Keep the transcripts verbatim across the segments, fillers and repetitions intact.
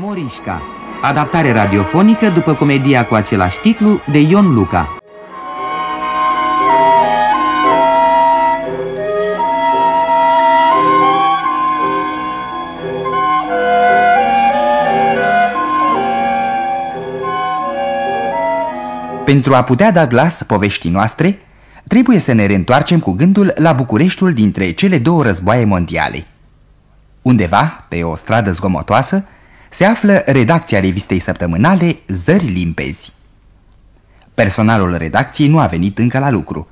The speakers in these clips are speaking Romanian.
Morisca, adaptare radiofonică după comedia cu același titlu de Ion Luca. Pentru a putea da glas poveștii noastre, trebuie să ne reîntoarcem cu gândul la Bucureștiul dintre cele două războaie mondiale. Undeva, pe o stradă zgomotoasă, se află redacția revistei săptămânale Zări Limpezi. Personalul redacției nu a venit încă la lucru.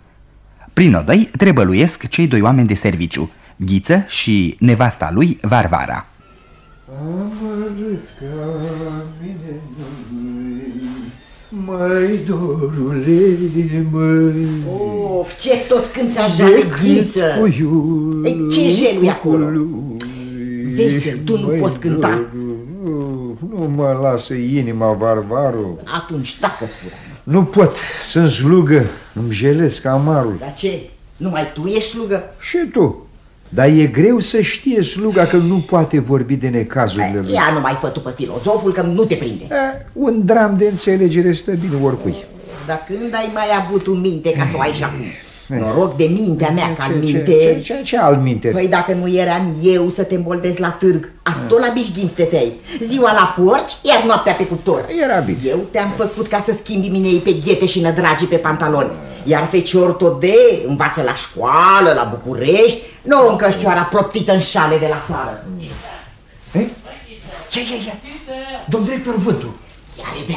Prin odăi trebăluiesc cei doi oameni de serviciu, Ghiță și nevasta lui, Varvara. Măi, dorule, măi... Of, ce tot cânți așa de Ghiță! Ce jelui acolo? Vesel, tu nu poți cânta! Nu mă lasă inima, Varvaru. Atunci, tacă-ți fura. Nu pot, sunt slugă, îmi jelesc amarul. Dar ce? Numai tu ești slugă? Și tu. Dar e greu să știe sluga că nu poate vorbi de necazurile lui. Ia nu mai fă tu pe filozoful că nu te prinde. A, un dram de înțelegere stă bine oricui. Dar când ai mai avut un minte ca să o ai și acum? Noroc de mintea mea că al minte. Ce, ce, ce al minte? Păi dacă nu eram eu să te îmboldez la târg, azi tot la bișghin stăteai. Ziua la porci, iar noaptea pe cuptor. Era bine. Eu te-am făcut ca să schimbi minei pe ghete și nădragii pe pantaloni. Iar fecior tot de învață la școală, la București, nu în căștioara proptită în șale de la țară. Ei? Ia, ia, ia! Domn director Vântul! Ia, rebea!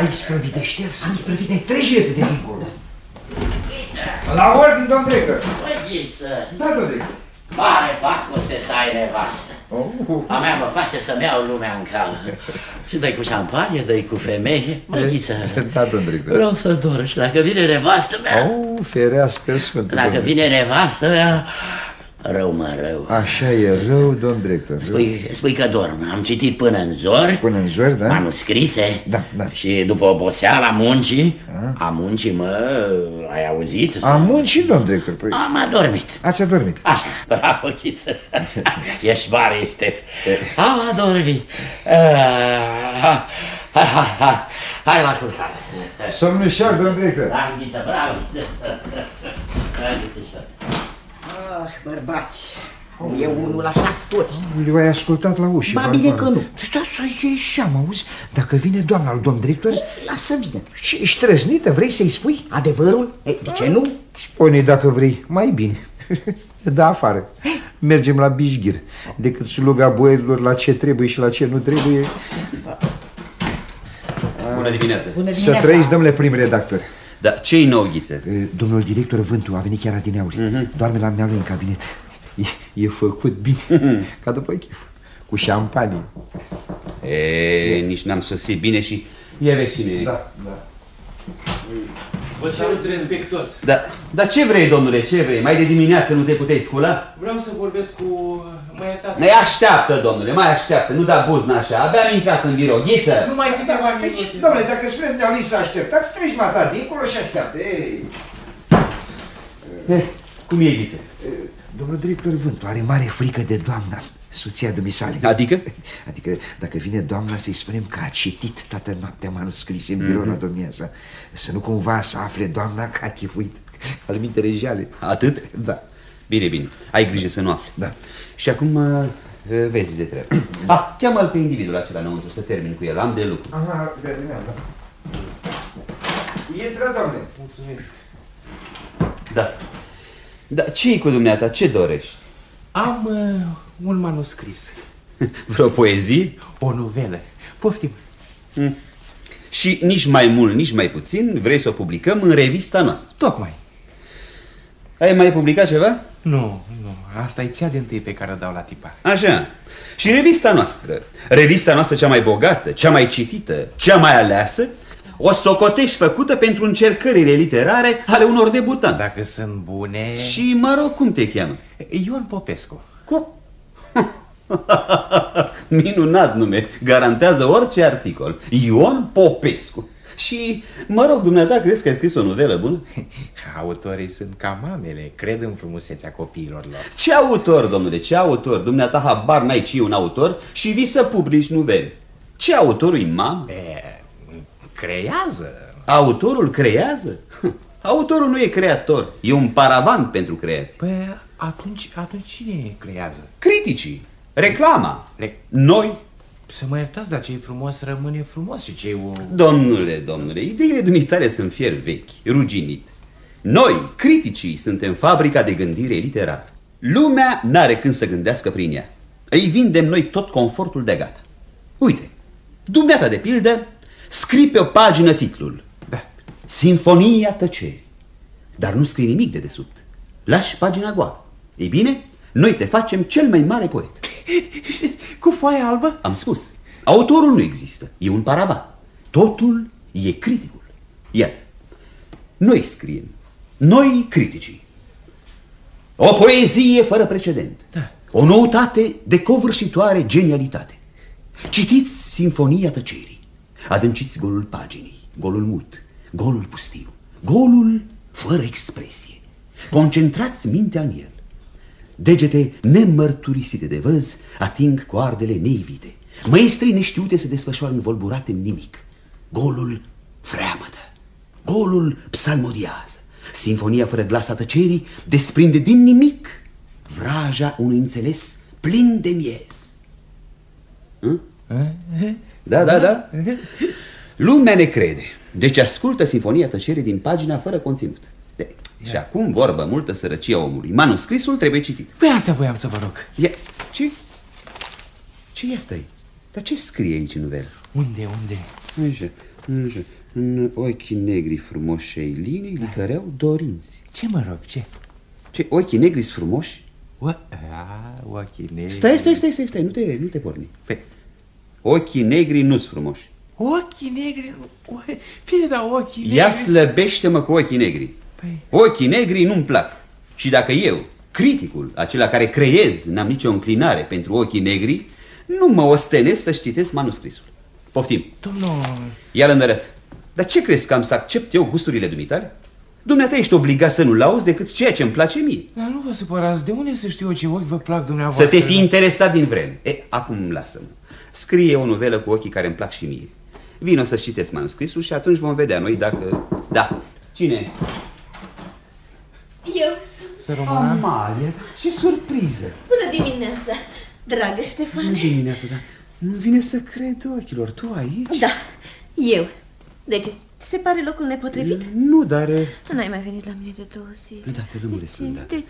Ai sprăvit de șters, am sprăvit de trejere de dincolo. La ordine, domn director! Păghiță! Da, domn director! Mare pacoste să ai nevastă! A mea mă face să-mi iau lumea în calm. Și dă-i cu șampanie, dă-i cu femeie, Măghiță. Da, domn director. Vreau să dor și dacă vine nevastă mea... O, ferească sfântul. Dacă vine nevastă mea... Rău, mă, rău. Așa e, rău, domn director. Spui, spui că dorm. Am citit până în zori. Până în zori, da? Manuscrise. Da, da. Și după oboseala muncii. A, a muncii, mă, ai auzit? A muncii, domn director. Păi... Am adormit. Ați adormit. Așa, bravo, Ghiță. Ești mare isteț. Am adormit. A, ha, ha, ha. Hai la culcare. Somnușor, domn director. Da, Ghiță, bravo. Da, Ghițeșor. Ah, bărbați, e unul așa-s toți. Le-ai ascultat la ușă. Ba, bine că nu. Da, să-i iei seama, auzi, dacă vine doamna al domn director... Lasă vină. Și ești trăsnită, vrei să-i spui adevărul? De ce nu? Spune-i dacă vrei, mai bine. Da, afară. Mergem la bișghir, decât sluga boierilor la ce trebuie și la ce nu trebuie. Bună dimineața. Să trăiți, domnule prim redactor. Dar ce-i nou, Ghiță? Domnul director Vântu a venit chiar adineauri. Mm-hmm. Doarme la mine lui în cabinet. E, e făcut bine, mm-hmm. Ca după chef, cu șampanie. E, nici n-am sosit bine și... Ia vezi cine. Da, da. Vă salut respectos. Da. Dar ce vrei, domnule, ce vrei? Mai de dimineață nu te puteai scula? Vreau să vorbesc cu măietatea. Ne așteaptă, domnule, mai așteaptă, nu da buzna așa. Abia am intrat în birou, Ghiță. Nu mai câteva minute. Deci, domnule, dacă spunem de-au lui să așteptați, treci mata dincolo și așteaptă. Ei. Eh, cum e, Ghiță? Domnul director Vântu are mare frică de doamna. Soția dumisale. Adică? Adică dacă vine doamna să-i spunem că a citit toată noaptea manuscrise în birou la domnia sa. Să nu cumva să afle doamna că a chifuit anumite regiale. Atât? Da. Bine, bine. Ai grijă să nu afle. Da. Și acum vezi de treabă. Ah, cheamă-l pe individul acela înăuntru să termin cu el. Am de lucru. Aha, de da. Intră, doamne. Mulțumesc. Da. Dar ce-i cu dumneata? Ce dorești? Am... un manuscris. Vreo poezie? O novelă. Poftim. Mm. Și nici mai mult, nici mai puțin vrei să o publicăm în revista noastră. Tocmai. Ai mai publicat ceva? Nu, nu. Asta e cea de întâi pe care o dau la tipar. Așa. Și revista noastră. Revista noastră cea mai bogată, cea mai citită, cea mai aleasă, o socotești făcută pentru încercările literare ale unor debutanți. Dacă sunt bune... Și, mă rog, cum te cheamă? Ion Popescu. Cum? Minunat nume, garantează orice articol. Ion Popescu. Și, mă rog, dumneata, crezi că ai scris o novelă bună? Autorii sunt ca mamele, cred în frumusețea copiilor lor. Ce autor, domnule, ce autor? Dumneata habar n-ai ce e un autor și vii să publici novele. Ce autorul-i mamă? Creează. Autorul creează? Autorul nu e creator, e un paravan pentru creație. Păi, atunci, atunci cine creează? Criticii, reclama, Re... noi. Să mă iertați, dar ce-i frumos rămâne frumos și ce-i... O... Domnule, domnule, ideile dumitale sunt fier vechi, ruginit. Noi, criticii, suntem fabrica de gândire literară. Lumea n-are când să gândească prin ea. Îi vindem noi tot confortul de gata. Uite, dumneata de pildă, scrii pe o pagină titlul. Da. Sinfonia tăcerii. Dar nu scrii nimic de desubt. Lași pagina goală. Ei bine, noi te facem cel mai mare poet. Cu foaia albă? Am spus. Autorul nu există. E un paravan. Totul e criticul. Iată. Noi scriem. Noi criticii. O poezie fără precedent. Da. O noutate de covârșitoare genialitate. Citiți Sinfonia tăcerii. Adânciți golul paginii, golul mut, golul pustiu, golul fără expresie. Concentrați mintea în el. Degete nemărturisite de văz ating coardele neivite. Maestrii neștiute se desfășoară învolburate în nimic. Golul freamătă, golul psalmodiază. Sinfonia fără glas a tăcerii desprinde din nimic vraja unui înțeles plin de miez. Hm? Da, da, da. Lumea ne crede. Deci ascultă Sinfonia tăcerii din pagina fără conținut. De și acum vorbă multă sărăcia omului. Manuscrisul trebuie citit. Păi asta voiam să vă rog. Ia. Ce? Ce este? Dar ce scrie aici în novelă? Unde, unde? Așa, așa. În ochii negri frumoși ai Linei îi căreau dorinți. Ce mă rog, ce? Ce, ochii negri sunt frumoși? Ochii negri... Stai, stai, stai, stai, stai, nu te, nu te porni. Păi. Ochii negri nu-s frumoși. Ochii negri... Bine, dar ochii negri... Ia slăbește-mă cu ochii negri. Păi... Ochii negri nu-mi plac. Și dacă eu, criticul, acela care creez, n-am nicio înclinare pentru ochii negri, nu mă ostenesc să-și citesc manuscrisul. Poftim. Domnul... Iar îndărăt. Dar ce crezi că am să accept eu gusturile dumitale? Dumneata ești obligat să nu-l auzi decât ceea ce-mi place mie. Dar nu vă supărați, de unde să știu eu ce ochi vă plac dumneavoastră? Să te fi interesat din vreme. E, acum lasă-mă. Scrie o novelă cu ochii care îmi plac și mie. Vino să-și citesc manuscrisul și atunci vom vedea noi dacă... Da. Cine? Eu sunt. Amalia, ce surpriză! Bună dimineața, dragă Ștefane! Bună dimineața, dar nu vine să cred ochilor. Tu aici? Da, eu. De ce? Ți se pare locul nepotrivit? Nu, dar... N-ai mai venit la mine de două zile. Da, te lămuresc, da. De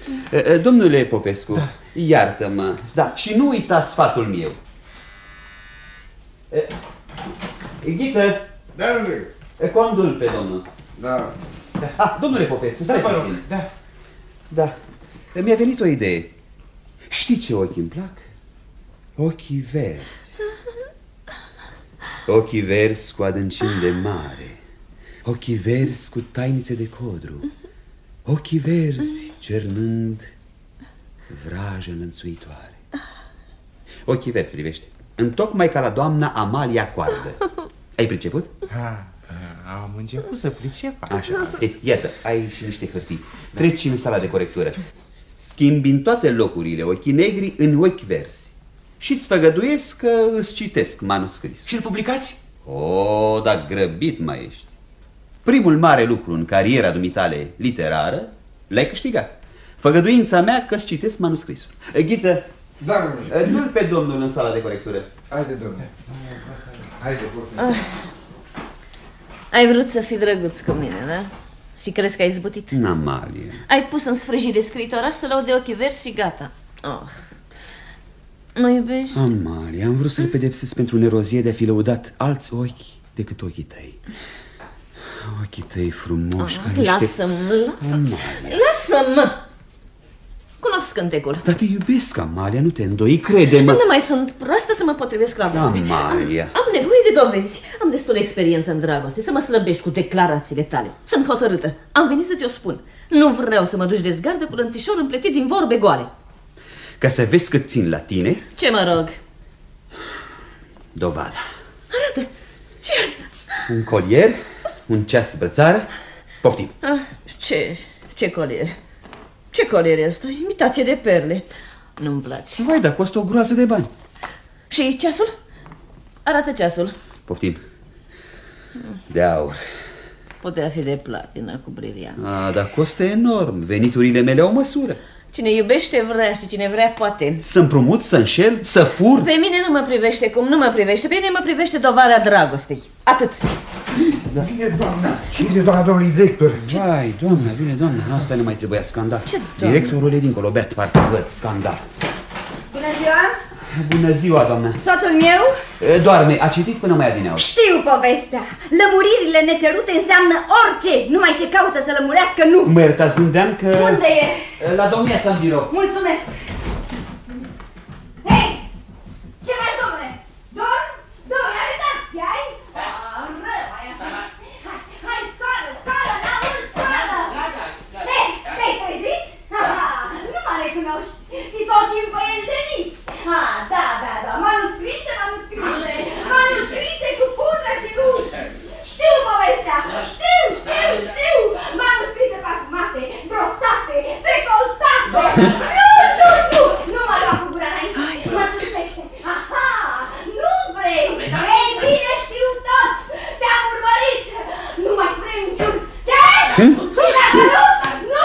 ce? Domnule Popescu, da. Iartă-mă. Da, și nu uita sfatul meu. Ghiță! Da, domnule. Condul pe domnul. Da. Ah, domnule Popescu, stai puțin. Da. Da. Mi-a venit o idee. Știi ce ochi îmi plac? Ochii verzi. Ochii verzi cu adâncimi de mare. Ochii verzi cu tainițe de codru. Ochii verzi cernând vraja înlănțuitoare. Ochii verzi privește. Întocmai ca la doamna Amalia Coardă. Ai priceput? Ha, am început să pricep. Așa. E, iată, ai și niște hârtii. Treci în sala de corectură. Schimbi în toate locurile ochii negri în ochi verzi. Și-ți făgăduiesc că îți citesc manuscris. Și-l publicați? O, dar grăbit mai ești. Primul mare lucru în cariera dumitale literară l-ai câștigat. Făgăduința mea că-ți citesc manuscrisul. Ghiță, da, du-l pe domnul în sala de corectură. Haide, domnule. Haide, ah. Ai vrut să fii drăguț cu mine, da? Și crezi că ai zbutit? N-Amalia. Ai pus în sfârșire scriitoraș să lăude ochii verzi și gata. Oh. Mă iubești? Amalia, am vrut să-l pedepsesc pentru nerozie de a fi lăudat alți ochi decât ochii tăi. Ochii tăi frumoși, ah, ca niște... Lasă-mă, lasă-mă, lasă-mă! Cunosc cântecul. Dar te iubesc, Amalia, nu te îndoi, crede-mă. Nu mai sunt proastă să mă potrivesc la vorbe. Amalia. Am, am nevoie de dovezi. Am destul experiență în dragoste, să mă slăbești cu declarațiile tale. Sunt hotărâtă. Am venit să ți-o spun. Nu vreau să mă duci de zgardă cu lănțișor împletit din vorbe goale. Ca să vezi cât țin la tine. Ce mă rog? Dovada. Arată. Ce-i asta? Un colier. un ceas brățară. Poftim. Ah, ce, ce colier. Ce colier e ăsta? Imitație de perle. Nu-mi place. Vai, dar costă o groază de bani. Și ceasul? Arată ceasul. Poftim. De aur. Putea fi de platină cu briliant. Ah, dar costă enorm. Veniturile mele au măsură. Cine iubește vrea și cine vrea poate. Să împrumut, să înșel, să fur. Pe mine nu mă privește cum nu mă privește. Pe mine mă privește dovada dragostei. Atât. Da. Vine doamna. Vine doamna domnului director. Ce? Vai, doamna, vine doamna. Asta nu mai trebuia, scandal. Ce, directorul e dincolo, beat, parcă văd, scandal. Bună ziua. Bună ziua, doamna. Soțul meu? Doarme, a citit până mai adineauri. Știu povestea. Lămuririle necerute înseamnă orice, numai ce caută să lămurească nu. Mă iertați, gândeam că... Unde e? La domnia sa în birou. Mulțumesc. Hei! Ce mai, domnule? Dorm? Dorm la redacție, ai? Rău, ai așa. Hai, scoală, scoală, n-auzi, scoală! Hei, te-ai trezit? Nu mă recunoști. Ți s-au chimpăit geniți. Ah, da, da, da, manuscrise, manuscrise, manuscrise cu pudră și ruș. Știu povestea, știu, știu, știu, manuscrise parfumate, brotate, decoltate. Nu, nu, nu, nu mă lua cu gura înainte, mă tusește. Aha, nu vrei, vrei, bine știu tot, te-am urmărit, nu mai spune niciun. Ce? Și dacă nu?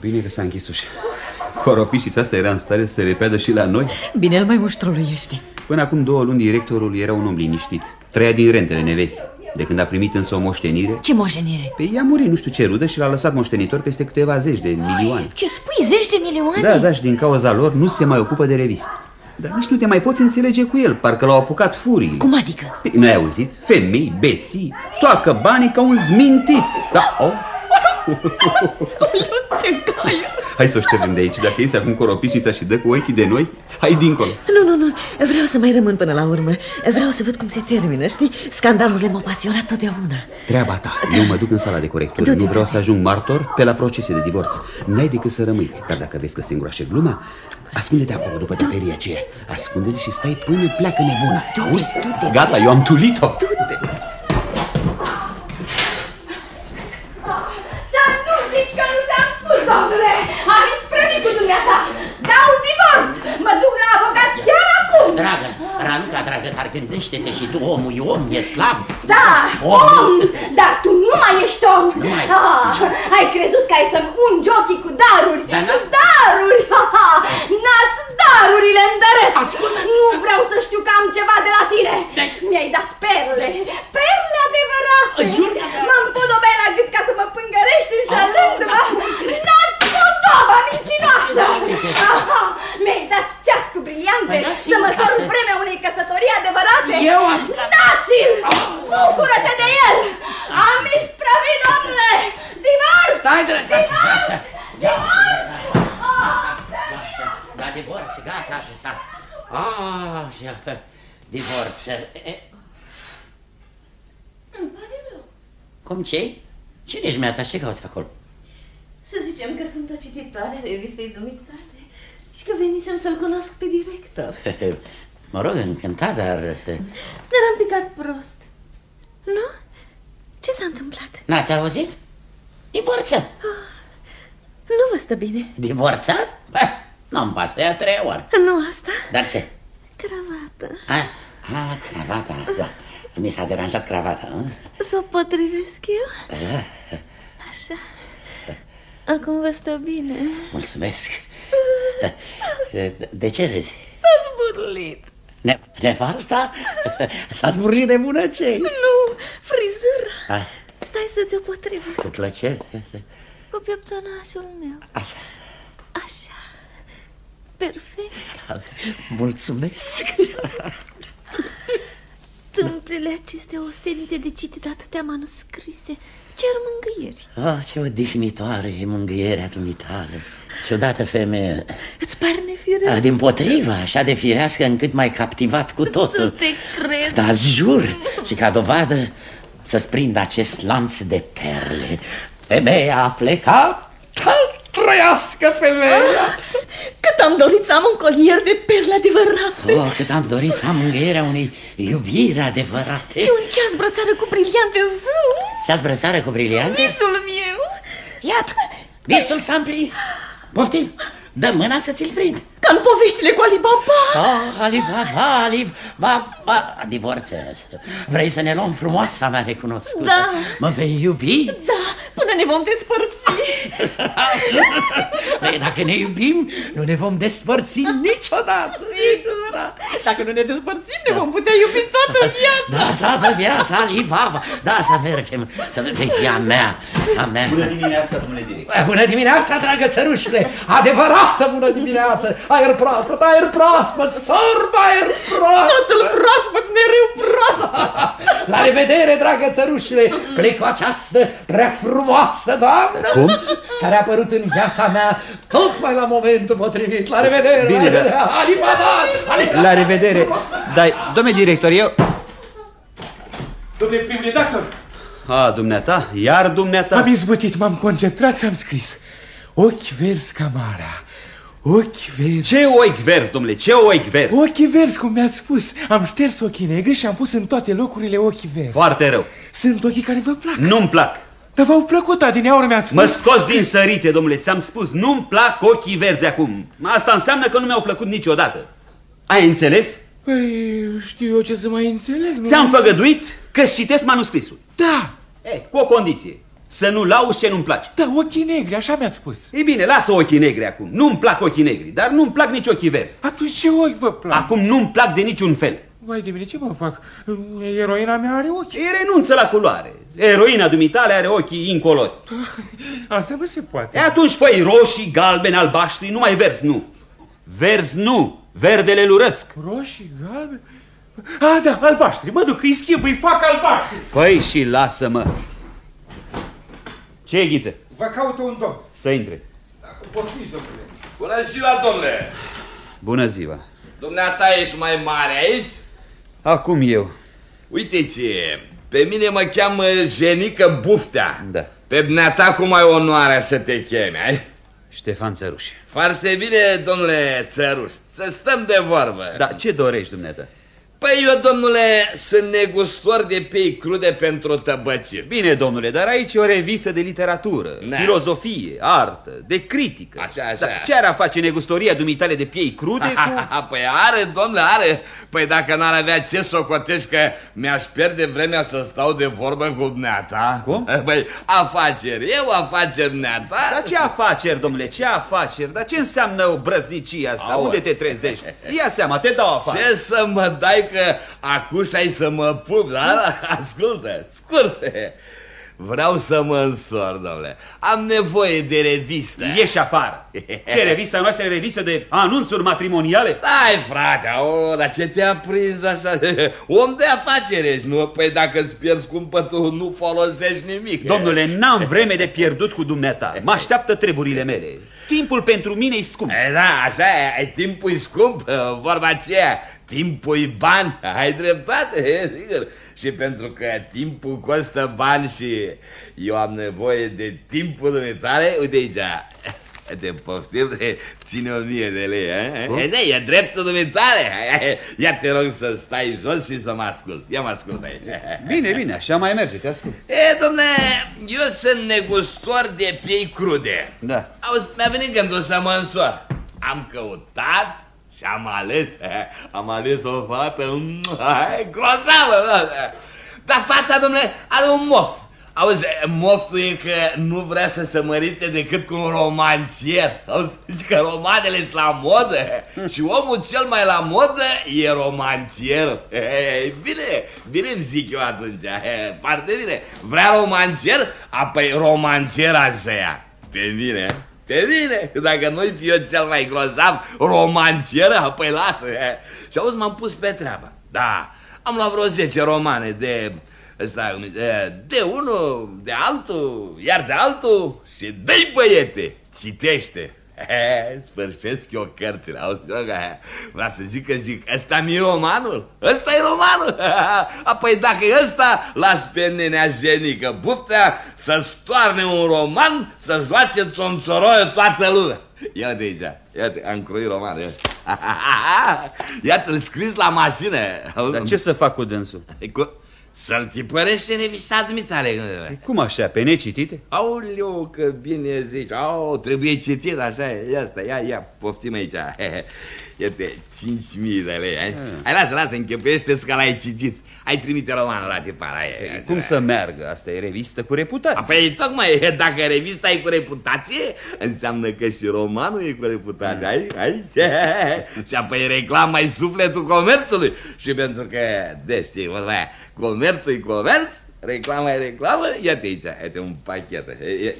Bine că s-a închis ușa. Coropișița asta era în stare să se repeadă și la noi. Bine, îl mai muștruluiește. Până acum două luni directorul era un om liniștit. Trăia din rentele nevestii. De când a primit însă o moștenire. Ce moștenire? Pe ea muri nu știu ce rudă și l-a lăsat moștenitor peste câteva zeci de milioane. Ai, ce spui, zeci de milioane? Da, da, și din cauza lor nu se mai ocupă de revistă. Dar nici nu te mai poți înțelege cu el, parcă l-au apucat furii. Cum adică? N-ai auzit? Femei, beții, toacă banii ca un zmintit. Da, oh. Hai să o ștergem de aici. Dacă iese acum coropișița și dă cu ochii de noi, hai dincolo. Nu, nu, nu, vreau să mai rămân până la urmă. Vreau să văd cum se termină, știi? Scandalurile m-au pasionat totdeauna. Treaba ta, eu mă duc în sala de corectură. Nu vreau să ajung martor pe la procese de divorț. N-ai decât să rămâi. Dar dacă vezi că se îngroașe gluma, ascunde-te acolo după taperia aceea. Ascunde-te și stai până pleacă nebuna. Auzi? Gata, eu am tulit-o. Du-te! Doamne, am isprăvit cu dumneata. Dau divorț. Mă duc la avocat chiar acum. Dragă, Raluca, dragă, dar gândește-te și tu, omul e om, e slab. Da, om, om, dar tu nu mai ești om. Nu mai ești. Ah, ai crezut că ai să-mi ungi ochii cu daruri? Da, cu daruri. N-ați darurile îndărăți. Ascultă. Nu vreau să știu că am ceva de la tine. Mi-ai dat perle. Perle adevărate. Mă împodobeai la gât ca să mă pângărești înșalându-mă. N-ați podoba mincinoasă. Mi-ai dat ceas cu briliante să mă sor vremea unei căsătorii adevărate. Dați-l! Bucură-te de el! Am ispravit, domnule! Divorț! Divorț! Divorț! La divorț, gata, asta. Ah, divorț. Îmi pare rău. Cum ce? Cine-și mi-a ce cauți acolo? Să zicem că sunt o cititoare a revistei dumitale și că venisem să-l cunosc pe director. Mă rog, încântat, dar... Dar am picat prost. Nu? Ce s-a întâmplat? N-ați auzit? Divorțat. Oh, nu vă stă bine. Divorțat? Nu-mi pasă, de a treia oară. Nu asta? Dar ce? Cravata. Ah, ah, cravata, da. Mi s-a deranjat cravata, nu? S-o potrivesc eu? Da. Așa. Acum vă stă bine. Mulțumesc. De ce râzi? S-a zburlit. Ne nevasta? S-a zburlit de bună ce? Nu, frizura. Ah. Stai să ți-o potrivesc. Cu plăcere. Cu pieptonașul meu. Așa. Așa. perfect. Mulțumesc. Tâmplele acestea ostenite de citit atâtea manuscrise cer mângâieri. Ah, ce odihnitoare e mângâierea dumitale. Ciudată femeie. Îți pare nefirească? Ah, dimpotrivă, așa de firească încât mai captivat cu totul. Să te cred. Dar jur și ca dovadă să-ți prind acest lanț de perle. Femeia a plecat. Trăiască femeia! Cât am dorit să am un colier de perle adevărate! Oh, cât am dorit să am îngăierea unei iubiri adevărate! Și un ceas brățară cu briliante, zău! Ceas brățară cu briliante? Visul meu! Iată, visul s-a împlinit! Poftim, dă mâna să ți-l prind! Ca în poveștile cu Alibaba! Oh, Alibaba, Alibaba! Divorță! Vrei să ne luăm frumoasa mea recunoscută? Da! Mă vei iubi? Da! Până ne vom despărți. Dacă ne iubim, nu ne vom despărți niciodată. Sigur. Dacă nu ne despărțim, ne vom putea iubi toată viața. Da, toată viața, Alibaba. Da, să mergem, să mergem a mea, a mea. Bună dimineața, bună dimineața. Bună dimineața, dragă țărușule. Adevărată bună dimineața. Aer proaspăt, aer proaspăt, sorb aer proaspăt. Totul proaspăt, mereu proaspăt. La revedere, dragă țărușule. Plec cu această prea frumoasă doamnă. Cum? Care a apărut în viața mea tocmai la momentul potrivit. La revedere! Bine, la revedere! Alibadat! La revedere! Dar, domnule director, eu... Domnule prim-redactor! A, dumneata? Iar dumneata? Am izbutit, m-am concentrat și am scris. Ochi verzi ca marea. Ochi verzi. Ce ochi verzi, domnule? Ce ochi verzi? Ochi verzi, cum mi-ați spus. Am șters ochii negri și am pus în toate locurile ochi verzi. Foarte rău. Sunt ochii care vă plac. Nu-mi plac. Dar v-au plăcut, adineaură mi-ați spus. Mă scoți din sărite, domnule, ți-am spus. Nu-mi plac ochii verzi acum. Asta înseamnă că nu mi-au plăcut niciodată. Ai înțeles? Păi, știu eu ce să mai înțeleg. Ți-am făgăduit că-ți citesc manuscrisul. Da. E, cu o condiție. Să nu lauzi ce nu-mi place. Da, ochii negri, așa mi-ați spus. Ei bine, lasă ochii negri acum. Nu-mi plac ochii negri, dar nu-mi plac nici ochii verzi. Atunci ce ochi vă plac? Acum nu-mi plac de niciun fel. Vai de mine, ce mă fac? Eroina mea are ochi. E, renunță la culoare. Eroina dumitale are ochii incolori. Asta nu se poate. E, atunci fă-i roșii, galbeni, albaștri, numai verzi nu. Verzi nu, verdele lurăsc. Roșii, galbeni... A, da, albaștri, mă duc, îi schimb, îi fac albaștri. Păi și lasă-mă. Ce e, Ghiță? Vă caută un domn. Să intre. Dacă poftiți, domnule. Bună ziua, domnule. Bună ziua. Dumneata ești mai mare aici? Acum eu. Uite-ți, pe mine mă cheamă Jenica Buftea. Da. Pe dumneata cum ai onoarea să te chemi, ai? Ștefan Țăruș. Foarte bine, domnule Țăruș. Să stăm de vorbă. Da, ce dorești, dumneata? Păi eu, domnule, sunt negustor de pei crude pentru tăbăciri. Bine, domnule, dar aici e o revistă de literatură, da. Filozofie, artă, de critică. Așa, așa. Dar ce ar a face negustoria dumitale de pei crude cu... Păi are, domnule, are. Păi dacă n-ar avea ce să o cotești, că mi-aș pierde vremea să stau de vorbă cu dumneata. Cum? Păi afaceri, eu afaceri, dumneata. Dar ce afaceri, domnule, ce afaceri? Dar ce înseamnă o brăznicie asta? Aole. Unde te trezești? Ia seama, te dau afaceri. Ce să mă dai? Că acuși ai să mă pup, dar ascultă, scurte. Vreau să mă însor, domnule. Am nevoie de revistă. Ieși afară. Ce, revista noastră e revistă de anunțuri matrimoniale? Stai, frate, o, dar ce te-a prins așa? Om de afaceri ești, nu? Păi dacă îți pierzi cumpătul, nu folosești nimic. Domnule, n-am vreme de pierdut cu dumneata. Mă așteaptă treburile mele. Timpul pentru mine e scump. E, da, așa e, timpul e scump, vorba aceea. Timpul-i bani, ai dreptate, sigur. Și pentru că timpul costă bani și eu am nevoie de timpul dumneavoastră, uite aici, te poftim, ține o mie de lei, e, da, e dreptul dumneavoastră. Ia te rog să stai jos și să mă ascult, ia mă ascult aici. Bine, bine, așa mai merge, te ascult. E, domne, eu sunt negustor de piei crude. Da. Auzi, mi-a venit gândul să mă însor. Am căutat... Și am ales, am ales o fată grozavă. Dar fata, domnule, are un moft. Auzi, moftul e că nu vrea să se mărite decât cu un romancier. Auzi, zici că romanele sunt la modă și omul cel mai la modă e romancier. Bine, bine îmi zic eu atunci, foarte bine. Vrea romancier? Apoi romanciera să ia. Pe mine... Pe bine, dacă nu-i fi eu cel mai grozav romancieră, păi lasă. Și auzi, m-am pus pe treaba. Da, am luat vreo zece romane de... Ăsta, de, de unul, de altul, iar de altul și dă-i băiete, citește. He, sfârșesc eu cărțile, auzi, vreau să zic că zic, ăsta mi-e romanul, ăsta e romanul. Apoi dacă e ăsta, las pe nenea Jenica Buftea să stoarne un roman, să joace țonțoroiul toată lumea. Ia uite aici, iată, am croit romanul, iată. Iată-l scris la mașină. Dar ce să fac cu dânsul? Să-l tipărești în revista dumitale. Cum așa? Pe necitite? Aoleu, că bine zici. Au, trebuie citit, așa e. Ia asta, ia, ia, poftim aici. Iată, cinci mii de lei. Hai, hai lasă, lasă, închepește-ți că l-ai citit. Hai trimite romanul la tipar. Cum să meargă? Asta e revistă cu reputație. Păi, tocmai, dacă revista e cu reputație, înseamnă că și romanul e cu reputație. Hai, hai, și apoi reclama e sufletul comerțului. Și pentru că, de știi, vorba aia, comerțul e comerț, reclama e reclamă, ia-te aici, ia-te un pachet,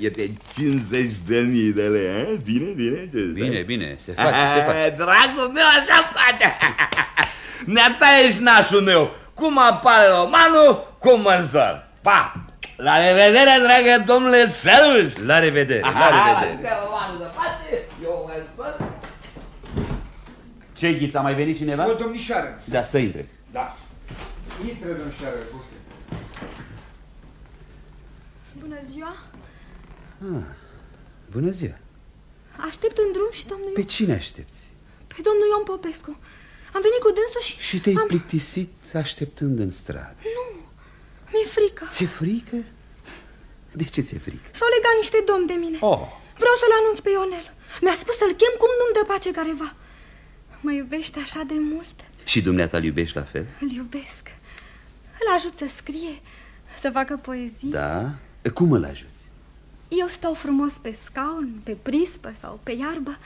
ia-te cincizeci de mii de lei, bine, bine, ce zici? Bine, bine, se face, se face. Dragul meu, așa face, ne-ata ești nașul meu, cum apare romanul, cum mă însor, pa! La revedere, dragă domnule Țăruș! La revedere, la revedere! Așa romanul se face, eu mă însor. Ce, Ghiță, a mai venit cineva? O domnișoară. Da, să intre. Da. Intră, domnișoară, Buftea. Bună ziua! Ah, bună ziua! Aștept în drum și domnul... Pe cine aștepți? Pe domnul Ion Popescu. Am venit cu dânsul și... Și te-ai am... plictisit așteptând în stradă. Nu, mi-e frică. Ți-e frică? De ce ți-e frică? S-au legat niște domni de mine. Oh. Vreau să-l anunț pe Ionel. Mi-a spus să-l chem cum nu-mi dă pace careva. Mă iubești așa de mult. Și dumneata îl iubești la fel? Îl iubesc. Îl ajut să scrie, să facă poezii. Da? Cum îl ajuți? Eu stau frumos pe scaun, pe prispă sau pe iarbă.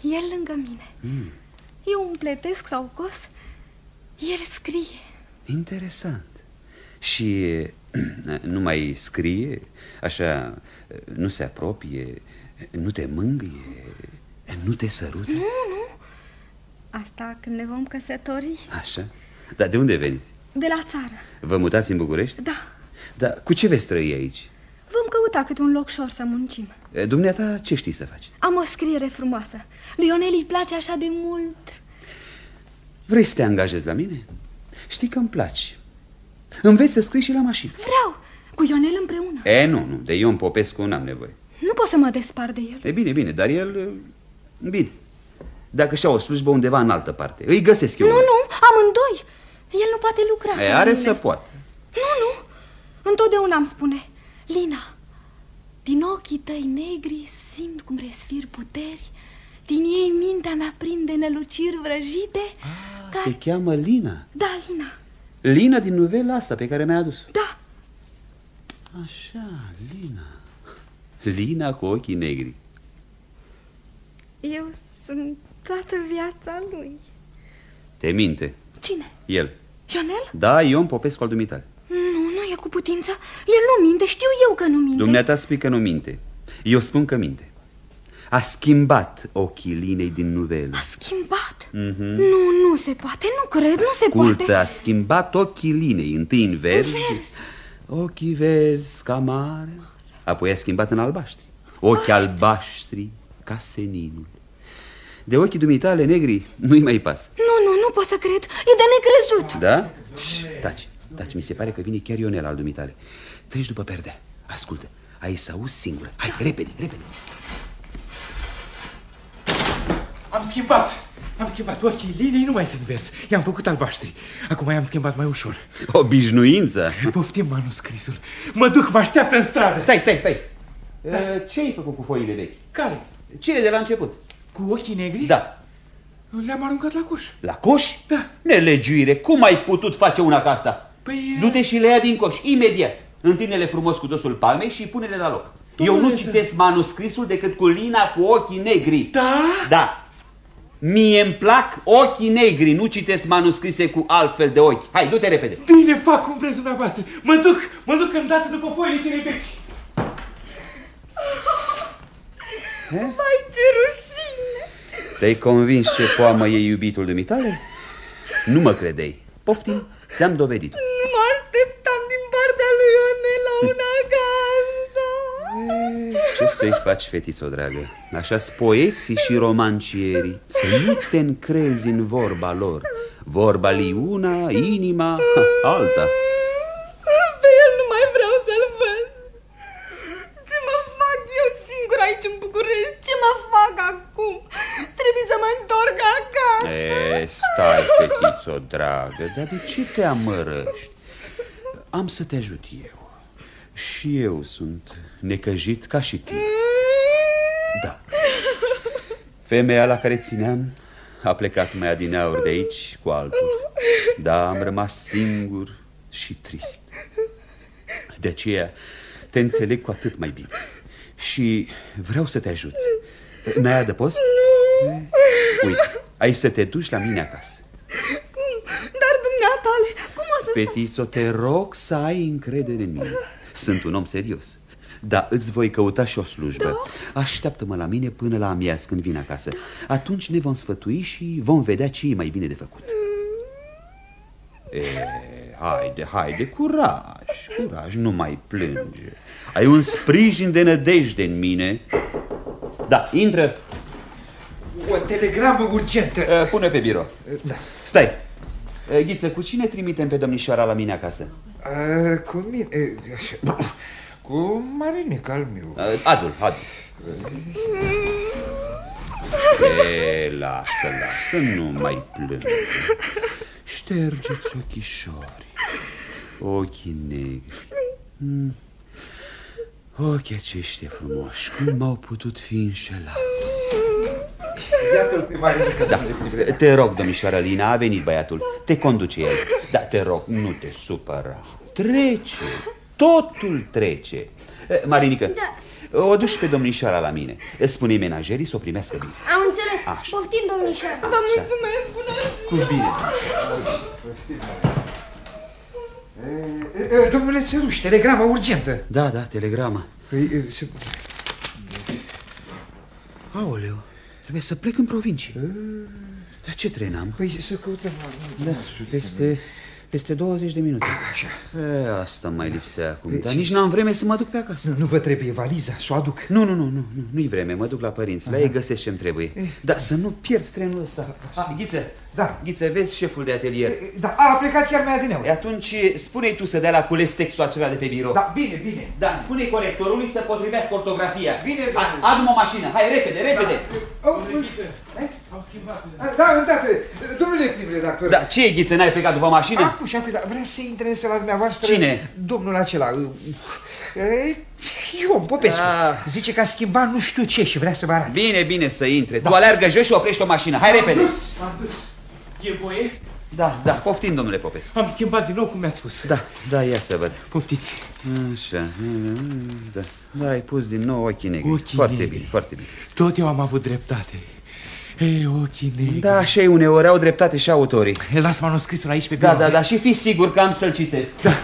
El lângă mine. Mm. Eu împletesc sau cos. El scrie. Interesant. Și nu mai scrie? Așa nu se apropie? Nu te mângâie? Nu te sărută? Nu, nu. Asta când ne vom căsători. Așa? Dar de unde veniți? De la țară. Vă mutați în București? Da. Dar cu ce veți trăi aici? Vom căuta câte un loc șor să muncim. Dumneata, ce știi să faci? Am o scriere frumoasă. Lui Ionel îi place așa de mult. Vrei să te angajezi la mine? Știi că îmi place. Înveți să scrii și la mașină. Vreau, cu Ionel împreună. E, nu, nu, de Ion Popescu n-am nevoie. Nu pot să mă despar de el. E bine, bine, dar el... Bine. Dacă și-a o slujbă undeva în altă parte, îi găsesc eu. Nu, nu, amândoi. El nu poate lucra. E, are să poată. Nu, nu. Întotdeauna îmi spune, Lina, din ochii tăi negri simt cum respiri puteri, din ei mintea mea prinde năluciri vrăjite. Ah, care... Te cheamă Lina? Da, Lina. Lina din novela asta pe care mi-a adus-o? Da. Așa, Lina. Lina cu ochii negri. Eu sunt toată viața lui. Te minte. Cine? El. Ionel? Da, Ion Popescu al dumitale. Nu, nu e cu putință. El nu minte, știu eu că nu minte. Dumneata spui că nu minte. Eu spun că minte. A schimbat ochii Linei din nuvelă. A schimbat? Mm-hmm. Nu, nu se poate, nu cred, ascultă, nu se poate. Ascultă, a schimbat ochii Linei. Întâi în verzi, vers. Ochii verzi ca mare. Apoi a schimbat în albaștri. Ochii Aști. albaștri ca seninul. De ochii dumitale negri nu-i mai pasă. Nu, nu, nu pot să cred, e de necrezut. Da? Taci. Dar mi se pare că vine chiar Ionel al dumitale. Treci după perdea. Ascultă, aici să auzi singură. Hai, repede, repede. Am schimbat. Am schimbat ochii Linei, nu mai sunt verzi. I-am făcut albaștri. Acum i-am schimbat mai ușor. Obișnuință. Poftim manuscrisul. Mă duc, mă așteaptă în stradă. Stai, stai, stai. Ce-ai făcut cu foile vechi? Care? Cele de la început. Cu ochii negri? Da. Le-am aruncat la coș. La coș? Da. Nelegiuire, cum ai putut face una ca asta? Păi, du-te și le ia din coș, imediat. Întinde-le frumos cu dosul palmei și pune-le la loc. Eu nu citesc manuscrisul decât cu Lina cu ochii negri. Da? Da. Mie îmi plac ochii negri, nu citesc manuscrise cu altfel de ochi. Hai, du-te repede. Bine, fac cum vreți dumneavoastră. Mă duc, mă duc îndată după foile cele vechi. Vai, ce rușine! Te-ai convins ce foamă e iubitul dumitale? Nu mă credeai. Poftim, ți-am dovedit. Nu mă așteptam din partea lui Ionel la una ca asta. Ce să-i faci, fetițo dragă? Așa-s poeții și romancierii. Să nu te încrezi în vorba lor. Vorba lui una, inima, alta. Pe el nu mai vreau să-l văd. Ce mă fac eu singur aici în București? Ce mă fac acum? Trebuie să mă întorc acasă. E, stai, fetițo dragă, dar de ce te amărăști? Am să te ajut eu. Și eu sunt necăjit ca și tine. Da. Femeia la care țineam a plecat mai adineauri de aici cu altul. Da, am rămas singur și trist. De aceea te înțeleg cu atât mai bine. Și vreau să te ajut. N-ai adăpost? Nu. Uite, ai să te duci la mine acasă. Dar dumneatale, cum o să... Fetițo, te rog să ai încredere în mine. Sunt un om serios. Da, îți voi căuta și o slujbă. Da? Așteaptă-mă la mine până la amiaz, când vin acasă. Atunci ne vom sfătui și vom vedea ce e mai bine de făcut. E, haide, haide, curaj, curaj, nu mai plânge. Ai un sprijin de nădejde în mine. Da, intră. O telegramă urgentă. Pune pe birou. Da. Stai. Ghiță, cu cine trimitem pe domnișoara la mine acasă? A, cu mine... Așa. Cu Marinică al meu. Adul, adul. E, lasă, lasă, nu mai plânge. Ștergeți ochișorii, ochii negri. Mm. Ochii aceștia frumoși, cum au putut fi înșelați? Iată-l pe Marinică. Da. Te rog, domnișoara Lina, a venit băiatul. Te conduce el. Da, te rog, nu te supăra. Trece. Totul trece. Marinică, da, o duci pe domnișoara la mine. Spune-i menajerii să o primească bine. Am înțeles. Așa. Poftim, domnișoara. Vă mulțumesc, bună ziua. Cu bine, domnișoara. Domnule Țăruș, telegramă urgentă. Da, da, telegramă. Păi, se... Aoleu, trebuie să plec în provincie. Dar ce tren am? Păi să căutăm la... Da, este... Peste douăzeci de minute. Așa. E, asta mai lipsea acum. Pe Dar ce? Nici n-am vreme să mă duc pe acasă. Nu, nu vă trebuie valiza, să o aduc. Nu, nu, nu, nu, nu-i vreme, mă duc la părinți. Aha. La ei găsesc ce-mi trebuie. e, Dar să nu pierd trenul ăsta. A, Ghiță, da. Ghiță, vezi șeful de atelier? e, Da, a plecat chiar mai adineauri. Atunci spune-i tu să dea la cules textul acela de pe birou. Da, bine, bine. Da, spune-i corectorului să potrivească ortografia. Bine, bine. Adu-mă o mașină, hai, repede, repede. Da. Oh, am schimbat. Da, îndată. Domnule prim-redactor. Da, ce e, Ghiță, n-ai plecat după mașină? Acum și-am plecat. Vrea să intre la dumneavoastră... Cine? Domnul acela. Ion Popescu. A... Zice că a schimbat nu știu ce și vrea să vă arate. Bine, bine să intre. Da. Tu alergă jos și oprești o mașină. Hai, am repede. Dus. Am dus. E voie? Da, da. Poftim, domnule Popescu. Am schimbat din nou cum mi-ați spus. Da, da, ia să văd. Poftiți. Așa. Da, da, ai pus din nou ochii negri. Ochii foarte negri. Bine, foarte bine. Tot eu am avut dreptate. Ei, ochii negri. Da, așa e, uneori au dreptate și autorii. Las manuscrisul aici pe birou. Da, da, da, și fii sigur că am să-l citesc. Da, da.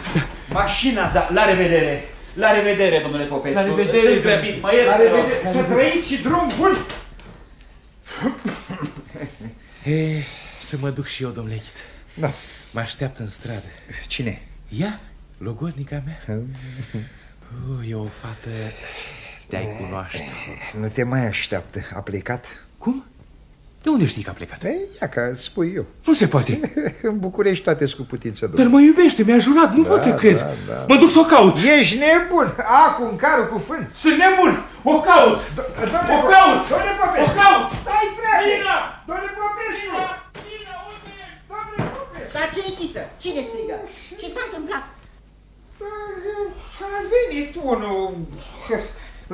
Mașina, da, la revedere. La revedere, domnule Popescu. La revedere, grăbit, mă ierți. Să trăiți și drum bun. E, să mă duc și eu, domnule Ghiță. Da. Mă așteaptă în stradă. Cine? Ea, logodnica mea. uh, E o fată. Te-ai cunoaște. Nu te mai așteaptă, a plecat. Cum? De unde știi că a plecat? E, ia că îți spui eu. Nu se poate. În București toate sunt cu putință, domnule. Dar mă iubește, mi-a jurat, nu da, pot să cred. Da, da. Mă duc să o caut. Ești nebun. Acum, carul cu fân. Sunt nebun. O caut. Do o caut. Domnule Popescu. O caut. Stai, frate. Lina. Domnule Popescu. Lina. Lina, unde ești? Domnule Popescu. Dar ce-i, Ghiță? Cine strigă? Ce s-a întâmplat? A venit unul...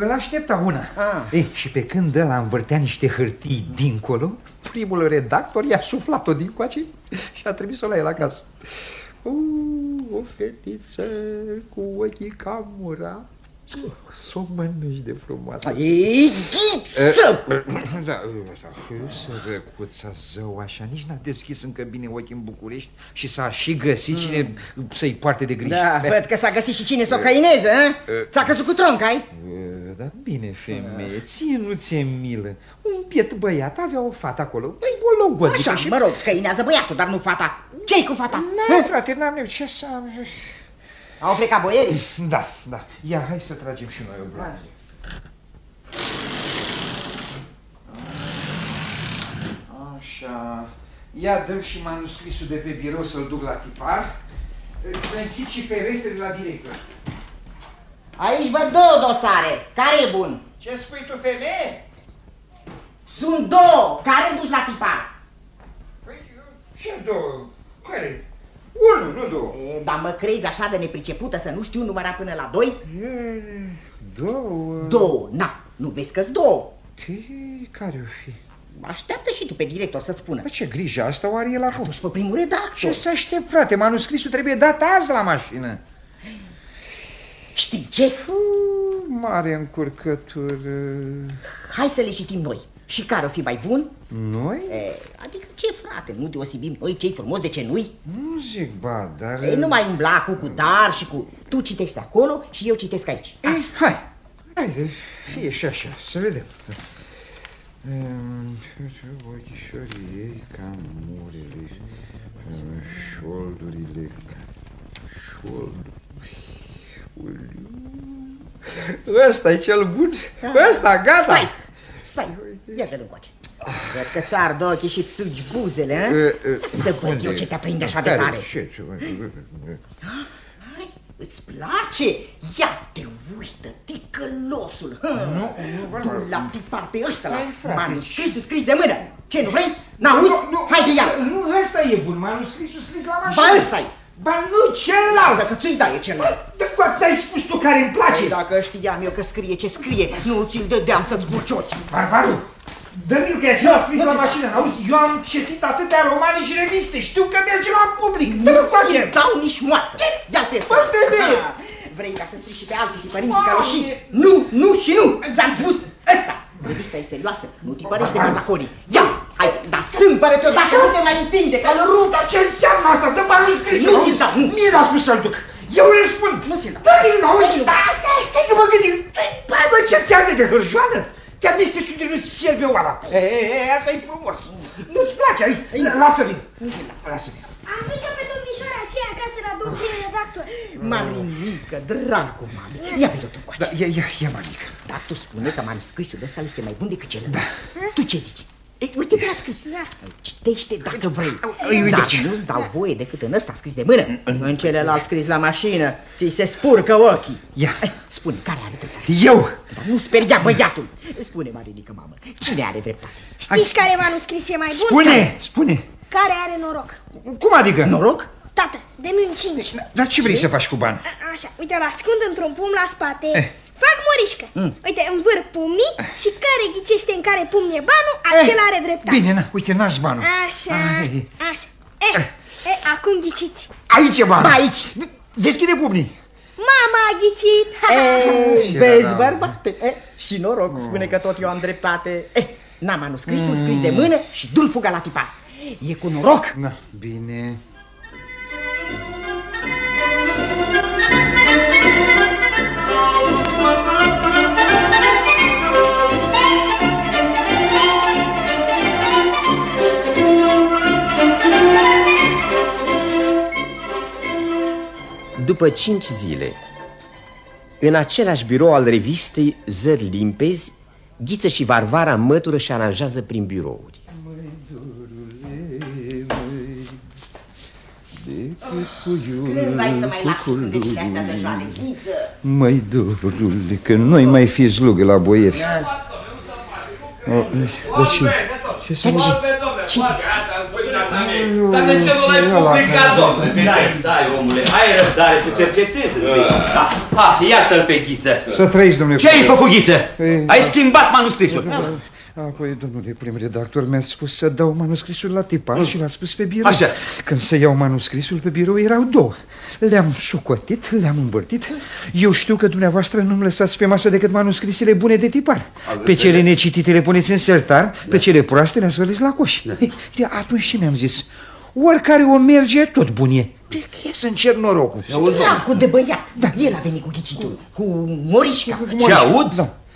Îl aștepta una. Ah. Ei, și pe când ăla învârtea niște hârtii dincolo, primul redactor i-a suflat-o din coace și a trimis-o la el acasă. Uuu, o fetiță cu ochii ca mura. S-o mănânci de frumoasă. Ei, Ghiță! Da, sărăcuța zău așa, nici n-a deschis încă bine ochii în București și s-a și găsit cine să-i poarte de grijă. Da, văd că s-a găsit și cine să o căineze, a? S-a căzut cu tronca, ai? dar bine, femeie, ție nu-ți-e milă. Un biet băiat avea o fată acolo. Băi, bologodică. Așa, și... mă rog, căinează băiatul, dar nu fata. Ce-i cu fata? Nu, frate, n-am eu ce să... Au plecat boierii? Da, da. Ia, hai să tragem și noi o blană. Așa... Ia, dăm și manuscrisul de pe birou să-l duc la tipar. Să închid și ferestrele la director. Aici văd două dosare. Care e bun? Ce spui tu, femeie? Sunt două. Care duci la tipar? Păi, ce două? Care? Unul, nu două. E, dar mă crezi așa de nepricepută să nu știu număra până la doi? E, două... Două, na. Nu vezi că-s două. Ce? Care o fi? Așteaptă și tu pe director să-ți spună. Bă, ce grijă asta o are el acum? Atunci pe primul redactor. Ce să aștept, frate? Manuscrisul trebuie dat azi la mașină. Știi ce? Mare încurcătură. Hai să le citim noi. Și care o fi mai bun? Noi? E, adică ce, frate? Nu deosebim noi ce-i frumos de ce nu-i? Nu zic, ba, dar... E, nu mai umbla acum cu dar și cu... Tu citești acolo și eu citesc aici. Ei, hai. Hai, hai, fie și așa, să vedem. Ochișorii ei ca murele, șoldurile ca șolduri. Ăsta e cel bun, ăsta, gata! Stai, stai, ia-te încoace. Văd că ți-ard ochii și-ți sugi buzele, hă? Să văd eu ce te aprinde așa de tare. Îți place? Ia te uită, ticălosul! Nu, nu, tu l-am tipar pe ăsta la manuscrisul scris de mână! Ce, nu vrei? N-auzi? Haide, ia! Nu, ăsta e bun, manuscrisul scris la mașină! Ba ăsta-i! Ba nu, celălalt! Să ți-i dai, e celălalt! Cu atât ai spus tu care îmi place! Dacă știam eu că scrie ce scrie, nu ți-l dădeam să-ți burcioți! Varvaru! Dă-mi-l că e acela scris la mașină, auzi? Eu am citit atâtea romane și reviste, știu că merge la public, nu ți-l dau nici moartă! Ia-l pe ăsta! Vrei ca să strici și pe alții tipărinții caloșii? Nu, nu și nu! Ți-am spus ăsta! Revista e serioasă, nu tipărește cazaconii! Ia! Hai, dar stâmpără-te-o, dacă nu te mai împinde, că-l rup! Dar ce înseamnă asta? Dă-mi al înscrisul, auzi? Nu ți-l dau! Mie l-a spus să-l duc! Eu le spun! Nu ți-l dau! Dă-mi-l, auzi? Da, stai, stai, nu mă gândi! Hai, mă, ce ți-arde de hârjoană? Te-am misteci unde nu-ți șerbe oala. E, e, asta-i frumos. Nu-ți place, ai? Lasă-mi. Lasă-mi. Am dus-o pe domnișoara aceea acasă la domnul primul redactor. Marinică, dracu, mami. Ia pe-o tu coace. Da, ia, ia, ia, Marinică. Dar tu spune că manuscrisul ăsta este mai bun decât celălalt. Da. Tu ce zici? Uite-te la scris. Da. Citește dacă vrei. Dar nu-ți dau voie decât în ăsta scris de mână. În celălalt scris la mașină, ți se spurcă ochii. Ia. Spune, care are dreptate? Eu. Dar nu speria băiatul. Spune, Marinică, mamă, cine are dreptate? Știți care manuscris e mai bun? Spune, spune. Care are noroc. Cum adică? Noroc? Tată, dă-mi un cinci. Dar ce vrei să faci cu bani? Așa, uite, îl ascund într-un pumn la spate. Fac morișcă. Mm. Uite, învârf pumnii și care ghicește în care pumn e banul, acela eh, are dreptate. Bine, na, uite, n-ați banul. Așa, ai, așa. Eh, eh, acum ghiciți. Aici e banul. Aici. Deschide pumnii. Mama a ghicit. Eh, vezi, bărbate. Eh, și noroc, mm. spune că tot eu am dreptate. Eh, n-am manuscrisul mm. scris de mână și du-l fuga la tipar. E cu noroc. Na, bine. După cinci zile, în același birou al revistei Zări Limpezi, Ghiță și Varvara mătură și aranjează prin birouri. Măi, dorule, măi, decât cu iubirea, când ai să mai lași gândecile astea de joale, Ghiță? Măi, dorule, că noi mai fi slugă la boieri. Dar ce? Ce să mă... Ce? Dar de ce nu l-ai publicat, domnule? Stai, stai, omule, ai răbdare să cercetezi. Iată-l pe Ghiță. Să trăiești, domnule. Ce ai făcut, Ghiță? Ai schimbat manuscrisul. Apoi, domnule prim redactor, mi-ați spus să dau manuscrisul la tipar și l-ați spus pe birou. Așa. Când să iau manuscrisul pe birou erau două. Le-am sucotit, le-am învârtit. Eu știu că dumneavoastră nu-mi lăsați pe masă decât manuscrisele bune de tipar. Pe cele necitite le puneți în sertar, pe cele proaste le-ați vălis la coș. Atunci și mi-am zis, oricare o merge, tot bunie. Pe cheie să încerc norocul. Dracu de băiat! El a venit cu ghicitul, cu Morisca. Ce aud?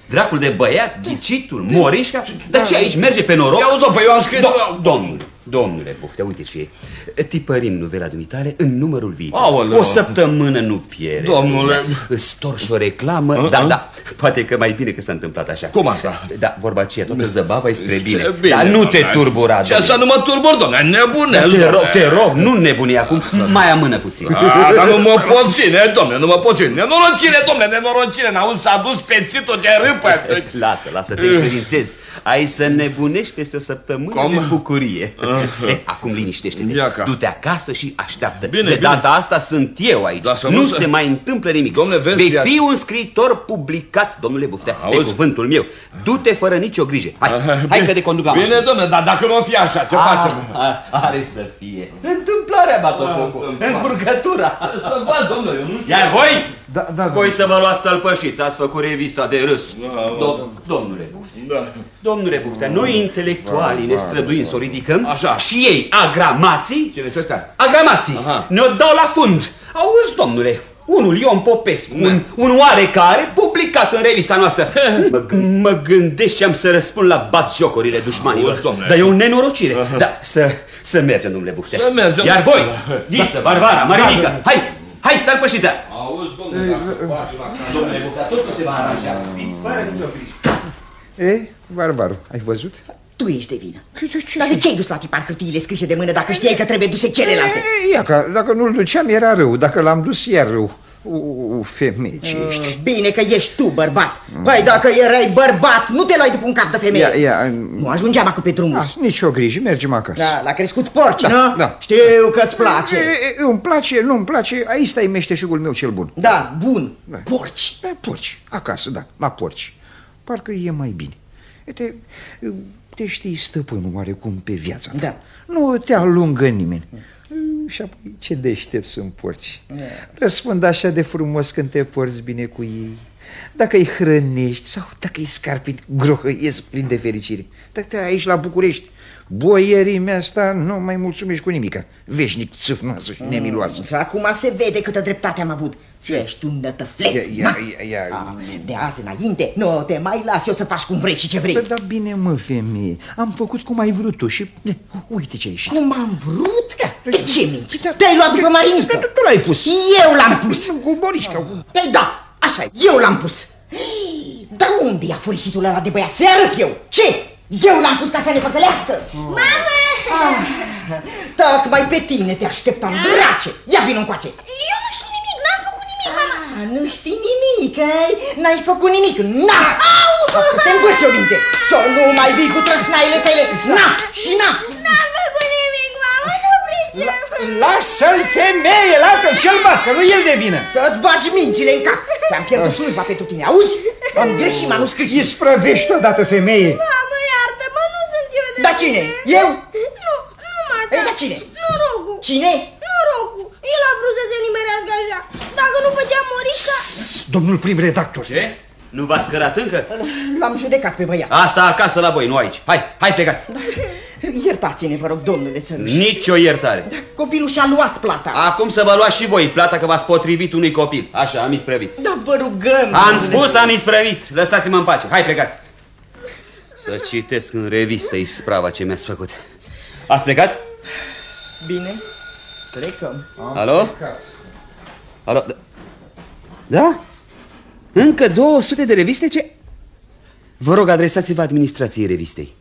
Dracul de băiat, ghicitul, Morisca. Dar ce aici merge pe noroc? Ia uzi-o, păi eu am scris... Domnule, domnule Buftea, uite ce e. Tipărim novela dumitale în numărul viitor. O săptămână nu pierde. Domnule... Îți torși o reclamă. Da, da, poate că mai bine că s-a întâmplat așa. Cum asta? Da, vorba aceea, toată zăbava-i spre bine. Dar nu te turbura, domnule. Și asta nu mă turbur, domnule, nebunesc. Te rog, nu nebuni acum, mai amână puțin. Dar nu mă pot ține, domnule, nu mă pot ține. Nenorocire, domnule, nenorocire, n-auzi, s-a dus pe țitul de râpă. Lasă, lasă, te încredințezi. Ai să nebunești peste o săptămână de bucurie. Acum liniștește-te, du-te acasă și așteaptă. De data asta sunt eu aici. Nu se mai întâmplă nimic. Vei fi un scriitor publicat, domnule Buftea, pe cuvântul meu. Du-te fără nicio grijă. Hai că te conduc la mașină. Bine, domnule, dar dacă nu o fi așa, ce facem? Are să fie întâmplarea, batofocul, încurcătura. Să-l vad, domnule, eu nu știu. Iar voi? Voi să vă luați tălpășiți, ați făcut revista de râs. Domnule Buftea, domnule Buftea, noi intelectualii ne străduim să o ridicăm și ei, agramații, agramații, ne-o dau la fund. Auzi, domnule, unul Ion Popescu, un oarecare, publicat în revista noastră. Mă gândesc ce am să răspund la batjocurile dușmanilor. Dar e o nenorocire. Da, să mergem, domnule Buftea. Iar voi, Ghiță, Varvara, Marinică, hai! Hai, tălpășița! Auzi, domnule, dacă se poate la casă... Domnule Buftea, totul se va aranja. Fiți fără nicio grijă. Ei, Varvaru, ai văzut? Tu ești de vină. Dar de ce ai dus la tipar hârtiile scrise de mână dacă știai că trebuie duse celelalte? Ia că dacă nu-l duceam era rău, dacă l-am dus iar rău. Uuu, femeie ce ești. Bine că ești tu bărbat. Păi dacă erai bărbat, nu te luai după un cap de femeie. Nu ajungeam acum pe drumuri. Nici o grijă, mergem acasă. Da, l-a crescut porci, nu? Știu că-ți place. Îmi place, nu-mi place, aici stai meșteșugul meu cel bun. Da, bun, porci. Porci, acasă, da, la porci. Parcă e mai bine. Te știi stăpân oarecum pe viața ta. Nu te alungă nimeni. Și apoi ce deștept sunt porci. Răspund așa de frumos când te porți bine cu ei. Dacă îi hrănești sau dacă îi scarpi, grohăiesc plin de fericire. Dacă te aici la București, boierii mea asta nu mai mulțumești cu nimica. Veșnic țâfnoasă și nemiloasă. Acum se vede câtă dreptate am avut. Ce ești un nătăfleț. De azi înainte nu te mai las eu să faci cum vrei și ce vrei. Dar bine mă, femeie, am făcut cum ai vrut tu și uite ce ai ieșit. Cum am vrut? De ce minți? Te-ai luat după Marinică. Tu l-ai pus. Eu l-am pus. Cu Morisca. Păi da, așa, eu l-am pus. Dar unde i-a furisitul ăla de băiat? Să-i arăt eu. Ce? Eu l-am pus ca să ne păcălească. Mamă! Tocmai pe tine te așteptam, drace. Ia vino încoace. Eu nu știu nimic, n-am făcut nimic, mama. Nu știi nimic, n-ai făcut nimic. Na! Asta te învăț eu minte. Să nu mai vii cu trăsnaile tale. Na! Și na! N-am făcut nimic, mama, nu pricep. Lasă-l, femeie, lasă-l, ce-l bați, că nu el de vină. Să-ți bagi mințile în cap. Te-am pierdut slujba pentru tine, auzi? Am greșit manuscrisul. Isprăvește odată, femeie. Dar cine? Eu? Nu, nu, mata. Ei, dar cine? Nu, Rogu. Cine? Nu, Rogu. El a vrut să se liberească așa. Dacă nu făcea Morisca... Domnul prim redactor. Ce? Nu v-ați scărat încă? L-am judecat pe băiat. Asta acasă la voi, nu aici. Hai, hai, plecați. Iertați-ne, vă rog, domnule Țăruș. Nici o iertare. Copilul și-a luat plata. Acum să vă luați și voi plata că v-ați potrivit unui copil. Așa, am isprăvit. Dar vă rugăm. Am spus, am isprăvit. Lăsați-mă în pace. Hai, plecați. Să citesc în revistă isprava ce mi-ați făcut. Ați plecat? Bine, plecăm. Alo? Alo? Da? Încă două sute de reviste? Ce? Vă rog, adresați-vă administrației revistei.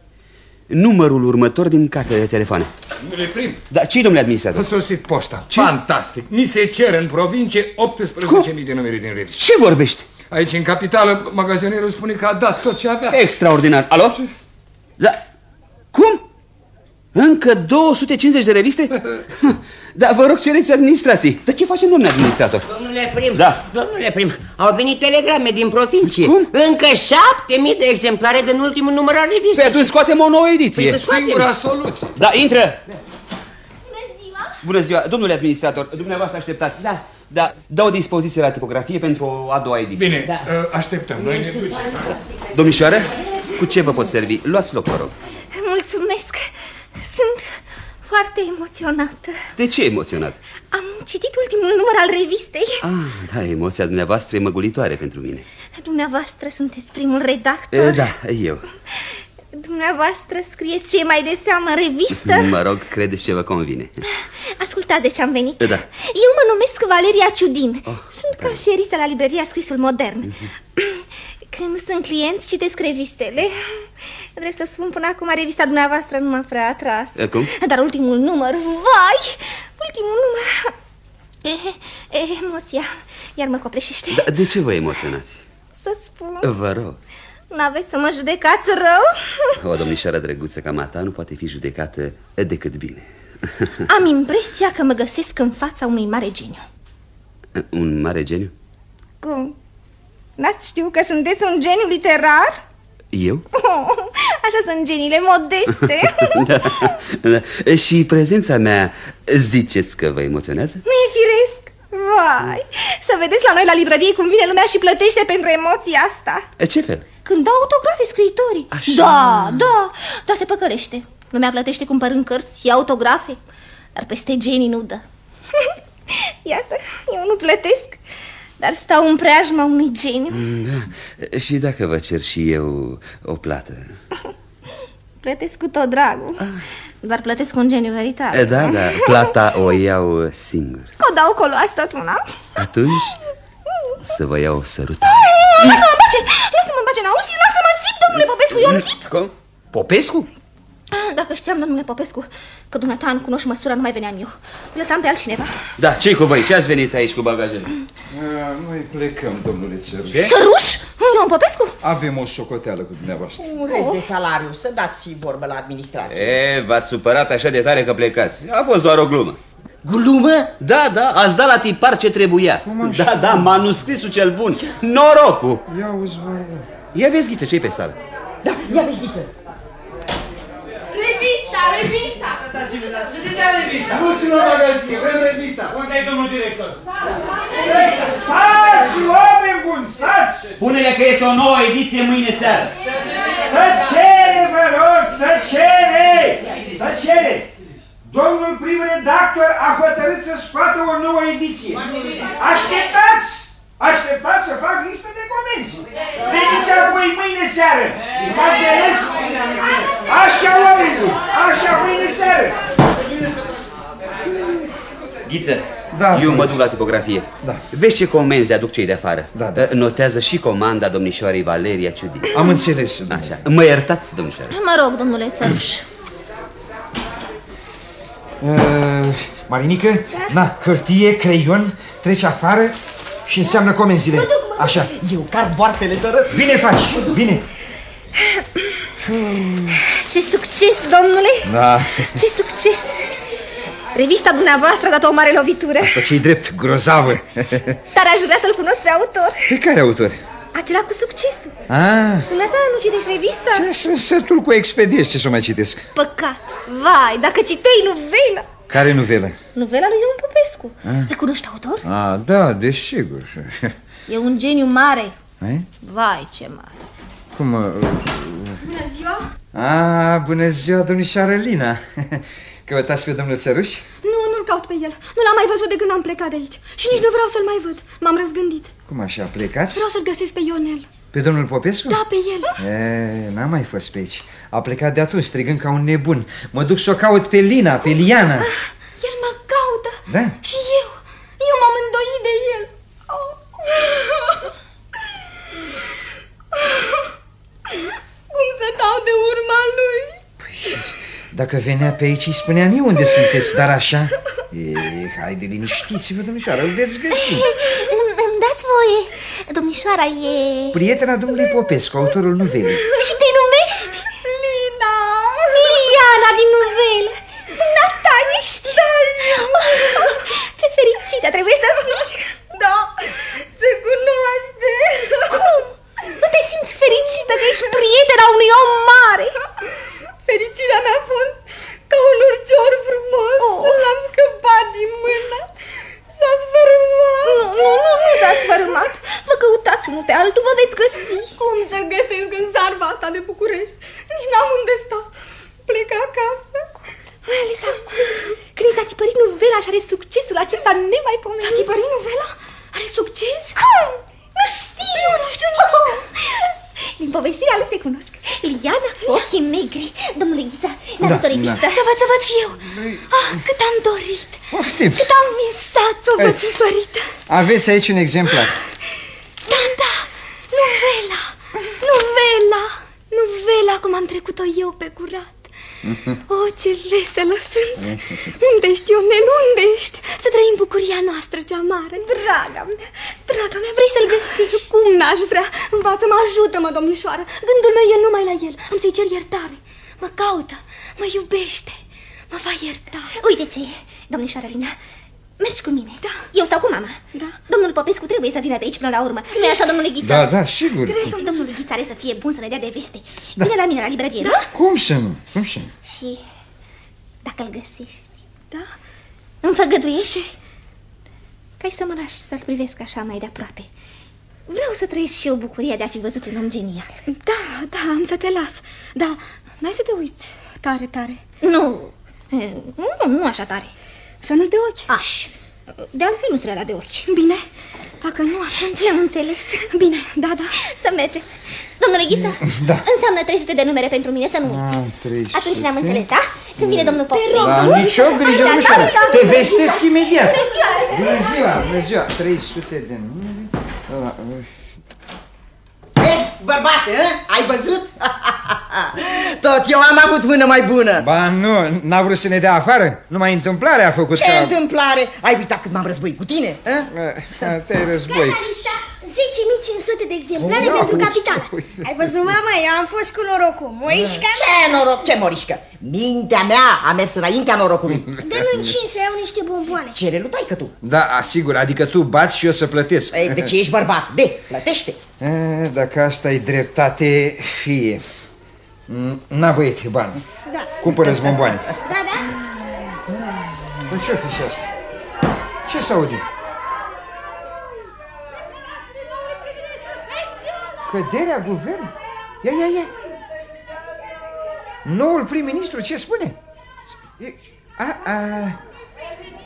Numărul următor din cartea de telefoane. Domnule prim. Da, ce-i domnule administrator? Îți sosit poșta. Fantastic. Mi se cer în provincie optsprezece mii de numere din revistă. Ce vorbești? Aici, în capitală, magazionerul spune că a dat tot ce avea. Extraordinar. Alo? Dar cum? Încă două sute cincizeci de reviste? Dar vă rog, cereți administrații. Dar ce facem, domnule administrator? Domnule prim, da. Domnule prim, au venit telegrame din provincie. Cum? Încă șapte mii de exemplare din ultimul număr al revistei. Păi atunci scoatem o nouă ediție. Singura soluție. Da, intră. Bună ziua. Bună ziua. Domnule administrator, dumneavoastră așteptați. Da. Da, dau dispoziție la tipografie pentru a doua ediție. Bine, da. Așteptăm, noi ne ducem. Domnișoară, cu ce vă pot servi? Luați loc, vă rog. Mulțumesc, sunt foarte emoționată. De ce emoționat? Am citit ultimul număr al revistei. Ah, da, emoția dumneavoastră e măgulitoare pentru mine. Dumneavoastră sunteți primul redactor? E, da, eu. Dumneavoastră scrieți ce e mai de seamă în revistă? Mă rog, credeți ce vă convine. Ascultați de ce am venit. Da. Eu mă numesc Valeria Ciudin. Oh, sunt casieriță la librăria Scrisul Modern. Când nu sunt clienți, citesc revistele. Drept să spun, până acum revista dumneavoastră nu m-a prea atras. Acum? Dar ultimul număr, vai! Ultimul număr... E, e, emoția, iar mă copreșește. Da, de ce vă emoționați? Să spun... Vă rog. N-aveți să mă judecați rău? O domnișoară drăguță ca mata nu poate fi judecată decât bine. Am impresia că mă găsesc în fața unui mare geniu. Un mare geniu? Cum? N-ați știut că sunteți un geniu literar? Eu? Oh, așa sunt geniile modeste. Da, da. Și prezența mea, ziceți că vă emoționează? Nu e firesc. Vai, să vedeți la noi la librărie cum vine lumea și plătește pentru emoția asta. Ce fel? Când dau autografe scriitorii. Așa. Da, da, dar se păcălește. Lumea plătește cumpărând cărți, ia autografe. Dar peste genii nu dă. Iată, eu nu plătesc, dar stau în preajma unui geniu. Da. Și dacă vă cer și eu o plată? Plătesc cu tot dragul. Ah. Doar plătesc un geniu veritabil. Da, da, plata o iau singur. O dau acolo, ați tot una. Atunci să vă iau o sărutare. Lasă-mă în pace, lasă-mă în pace, n-auzi? Lasă-mă în țip, domnule Popescu, eu în țip. Cum? Popescu? Dacă știam, domnule Popescu, că dumneata nu cunoști măsura, nu mai veneam eu. Lăsam pe altcineva. Da, ce-i cu voi? Ce ați venit aici cu bagajele? Noi plecăm, domnule Țăruș. Țăruș? Ion Popescu? Avem o socoteală cu dumneavoastră. Un rest de salariu, să dați vorbă la administrație. E, v-ați supărat așa de tare că plecați. A fost doar o glumă. Glumă? Da, da, ați dat la tipar ce trebuia. Da, da, manuscrisul cel bun. Norocul. Ia uzi, vă... Ia vezi, Ghiță, ce-i pe sală. Da, ia vezi, Ghiță. Revista, revista! Tătați-mi, dar să te dea revista! Nu știu la magazie, vrem revista! Unde ai domnul director? Stați, oameni buni, stați! Spune-le că este o nouă ediție mâine seară! Tăcere, vă rog, tăcere! Tăcere! Domnul prim redactor a hotărât să scoată o nouă ediție. Așteptați! Așteptați să fac listă de comenzi. Veniți apoi mâine seară. S-a înțeles? Așa, oamenii. Așa, mâine seară. Ghiță, da, eu mă duc la tipografie. Da. Vezi ce comenzi aduc cei de afară. Da, da. Notează și comanda domnișoarei Valeria Ciudin. Am înțeles. Așa. Mă iertați, domnișoară. Mă rog, domnule Țăruș. Marinică, na, hârtie, creion, treci afară. Și înseamnă comenzile. Mă duc, mă duc. Așa. Eu car boartele tără. Bine faci, bine. Ce succes, domnule. Da. Ce succes. Revista dumneavoastră a dat o mare lovitură. Asta ce-i drept, grozavă. Dar aș vrea să-l cunosc pe autor. Pe care autor? Acela cu succesul. Ah. Dumneata, nu citești revista? Ce, sunt sătul cu expediezi, ce să mai citesc. Păcat. Vai, dacă citeai novela. Care novelă? Novela lui Ion Popescu. Îl cunoști autor? A, da, desigur. E un geniu mare. E? Vai, ce mare. Cum? Uh, uh... Bună ziua! A, bună ziua, domnișoară Lina. Căutați pe domnul Țăruș? Nu, nu-l caut pe el. Nu l-am mai văzut de când am plecat de aici. Și nici nu vreau să-l mai văd. M-am răzgândit. Cum așa, plecați? Vreau să-l găsesc pe Ionel. Pe domnul Popescu? Da, pe el. N-a mai fost pe aici. A plecat de atunci, strigând ca un nebun. Mă duc să o caut pe Lina, pe Liana. El mă caută. Da? Și eu. Eu m-am îndoit de el. Oh. Cum să dau de urma lui? Păi, dacă venea pe aici, îi spuneam eu unde sunteți, dar așa... E, haide, liniștiți-vă, domnișoară, îl veți găsi. Îmi dați voie. Domnișoara e... prietena domnului Popescu, autorul novelei. Și te numești? Lina. Liana din novele. Dumneata ești. Da, ce fericită trebuie să fii. Da, se cunoaște. Cum? Nu te simți fericită că ești prietena unui om mare? Fericirea mea a fost ca un urcior frumos. Oh. L-am scăpat din mână. S-a sfărâmat. Nu, nu, nu, nu s-a sfărâmat. Vă căutați unul pe altul, vă veți găsi. Cum să-l găsesc în zarva asta de București? Nici n-am unde sta. Plec acasă. Mai ales acum. textul acesta nemaipomenit. S-a tipărit novela? Are succes? Cum? Nu știu! Nu, nu știu nimic! Oh. Din povestirea lui te cunosc. Liana, ochii negri. Domnule Ghiță, n-am zis o revistă. Să văd, să văd și eu. Ah, cât am dorit! Poftim. Cât am visat să o văd tipărită. Aveți aici un exemplar. Da, da, novela. Novela. Novela cum am trecut-o eu pe curat. O, oh, ce veselă sunt! Unde ești, Ionel, unde ești? Să trăim bucuria noastră cea mare, draga mea, draga mea, vrei să-l găsești? Cum n-aș vrea? Învață-mă, ajută-mă, domnișoară, gândul meu e numai la el, am să-i cer iertare. Mă caută, mă iubește, mă va ierta. Uite ce e, domnișoară Lina, mergi cu mine, da. Eu stau cu mama. Da. Domnul Popescu trebuie să vină pe aici până la urmă. Nu-i așa, domnule Ghiță? Da, da, sigur. Trebuie să domnul Ghiță are să fie bun să ne dea de veste. Da. Vine la mine la librărie, da? Da? Cum să nu? Cum să nu? Și dacă-l găsești, da? Îmi făgăduiești? Că ai să mă lași să-l privesc așa mai de aproape. Vreau să trăiesc și eu bucuria de a fi văzut un om genial. Da, da, am să te las. Da, n-ai să te uiți tare, tare. Nu, nu, nu așa tare. Să nu-l de ochi. Aș. De altfel nu străla de ochi. Bine. Dacă nu, atunci... Am înțeles. Bine, da, da. Să mergem. Domnule Ghiță, da. Înseamnă trei sute de numere pentru mine, să nu uiți. A, atunci ne-am înțeles, da? Când vine domnul Popescu. Te rog, da, domnule. Nicio grijă, domnișoară. Te vestesc imediat. Bună ziua. Bună ziua, bună ziua. trei sute de numere. Ei, bărbate, ai văzut? Tot eu am avut mână mai bună. Ba nu, n-a vrut să ne dea afară. Numai întâmplare a făcut. Ce ca... întâmplare? Ai uitat cât m-am războit cu tine? Te-ai războit. zece mii cinci sute de exemplare oh, pentru capitala. Ai văzut, mama? Eu am fost cu norocul. Morisca mea... Ce noroc? Ce Morisca? Mintea mea a mers înaintea norocului. Dă-mi un cin să iau niște bomboane. Cere lui taică tu. Da, asigur, adică tu bați și eu să plătesc. Ei, de ce ești bărbat? De, plătește. Dacă asta e dreptate, fie. N-a băiet bani. Da. Cumpără-ți bomboane. Da, da. Păi ce-o fi și asta? Ce s-aude? Căderea guvern? Ia, ia, ia. Noul prim-ministru ce spune? A, a.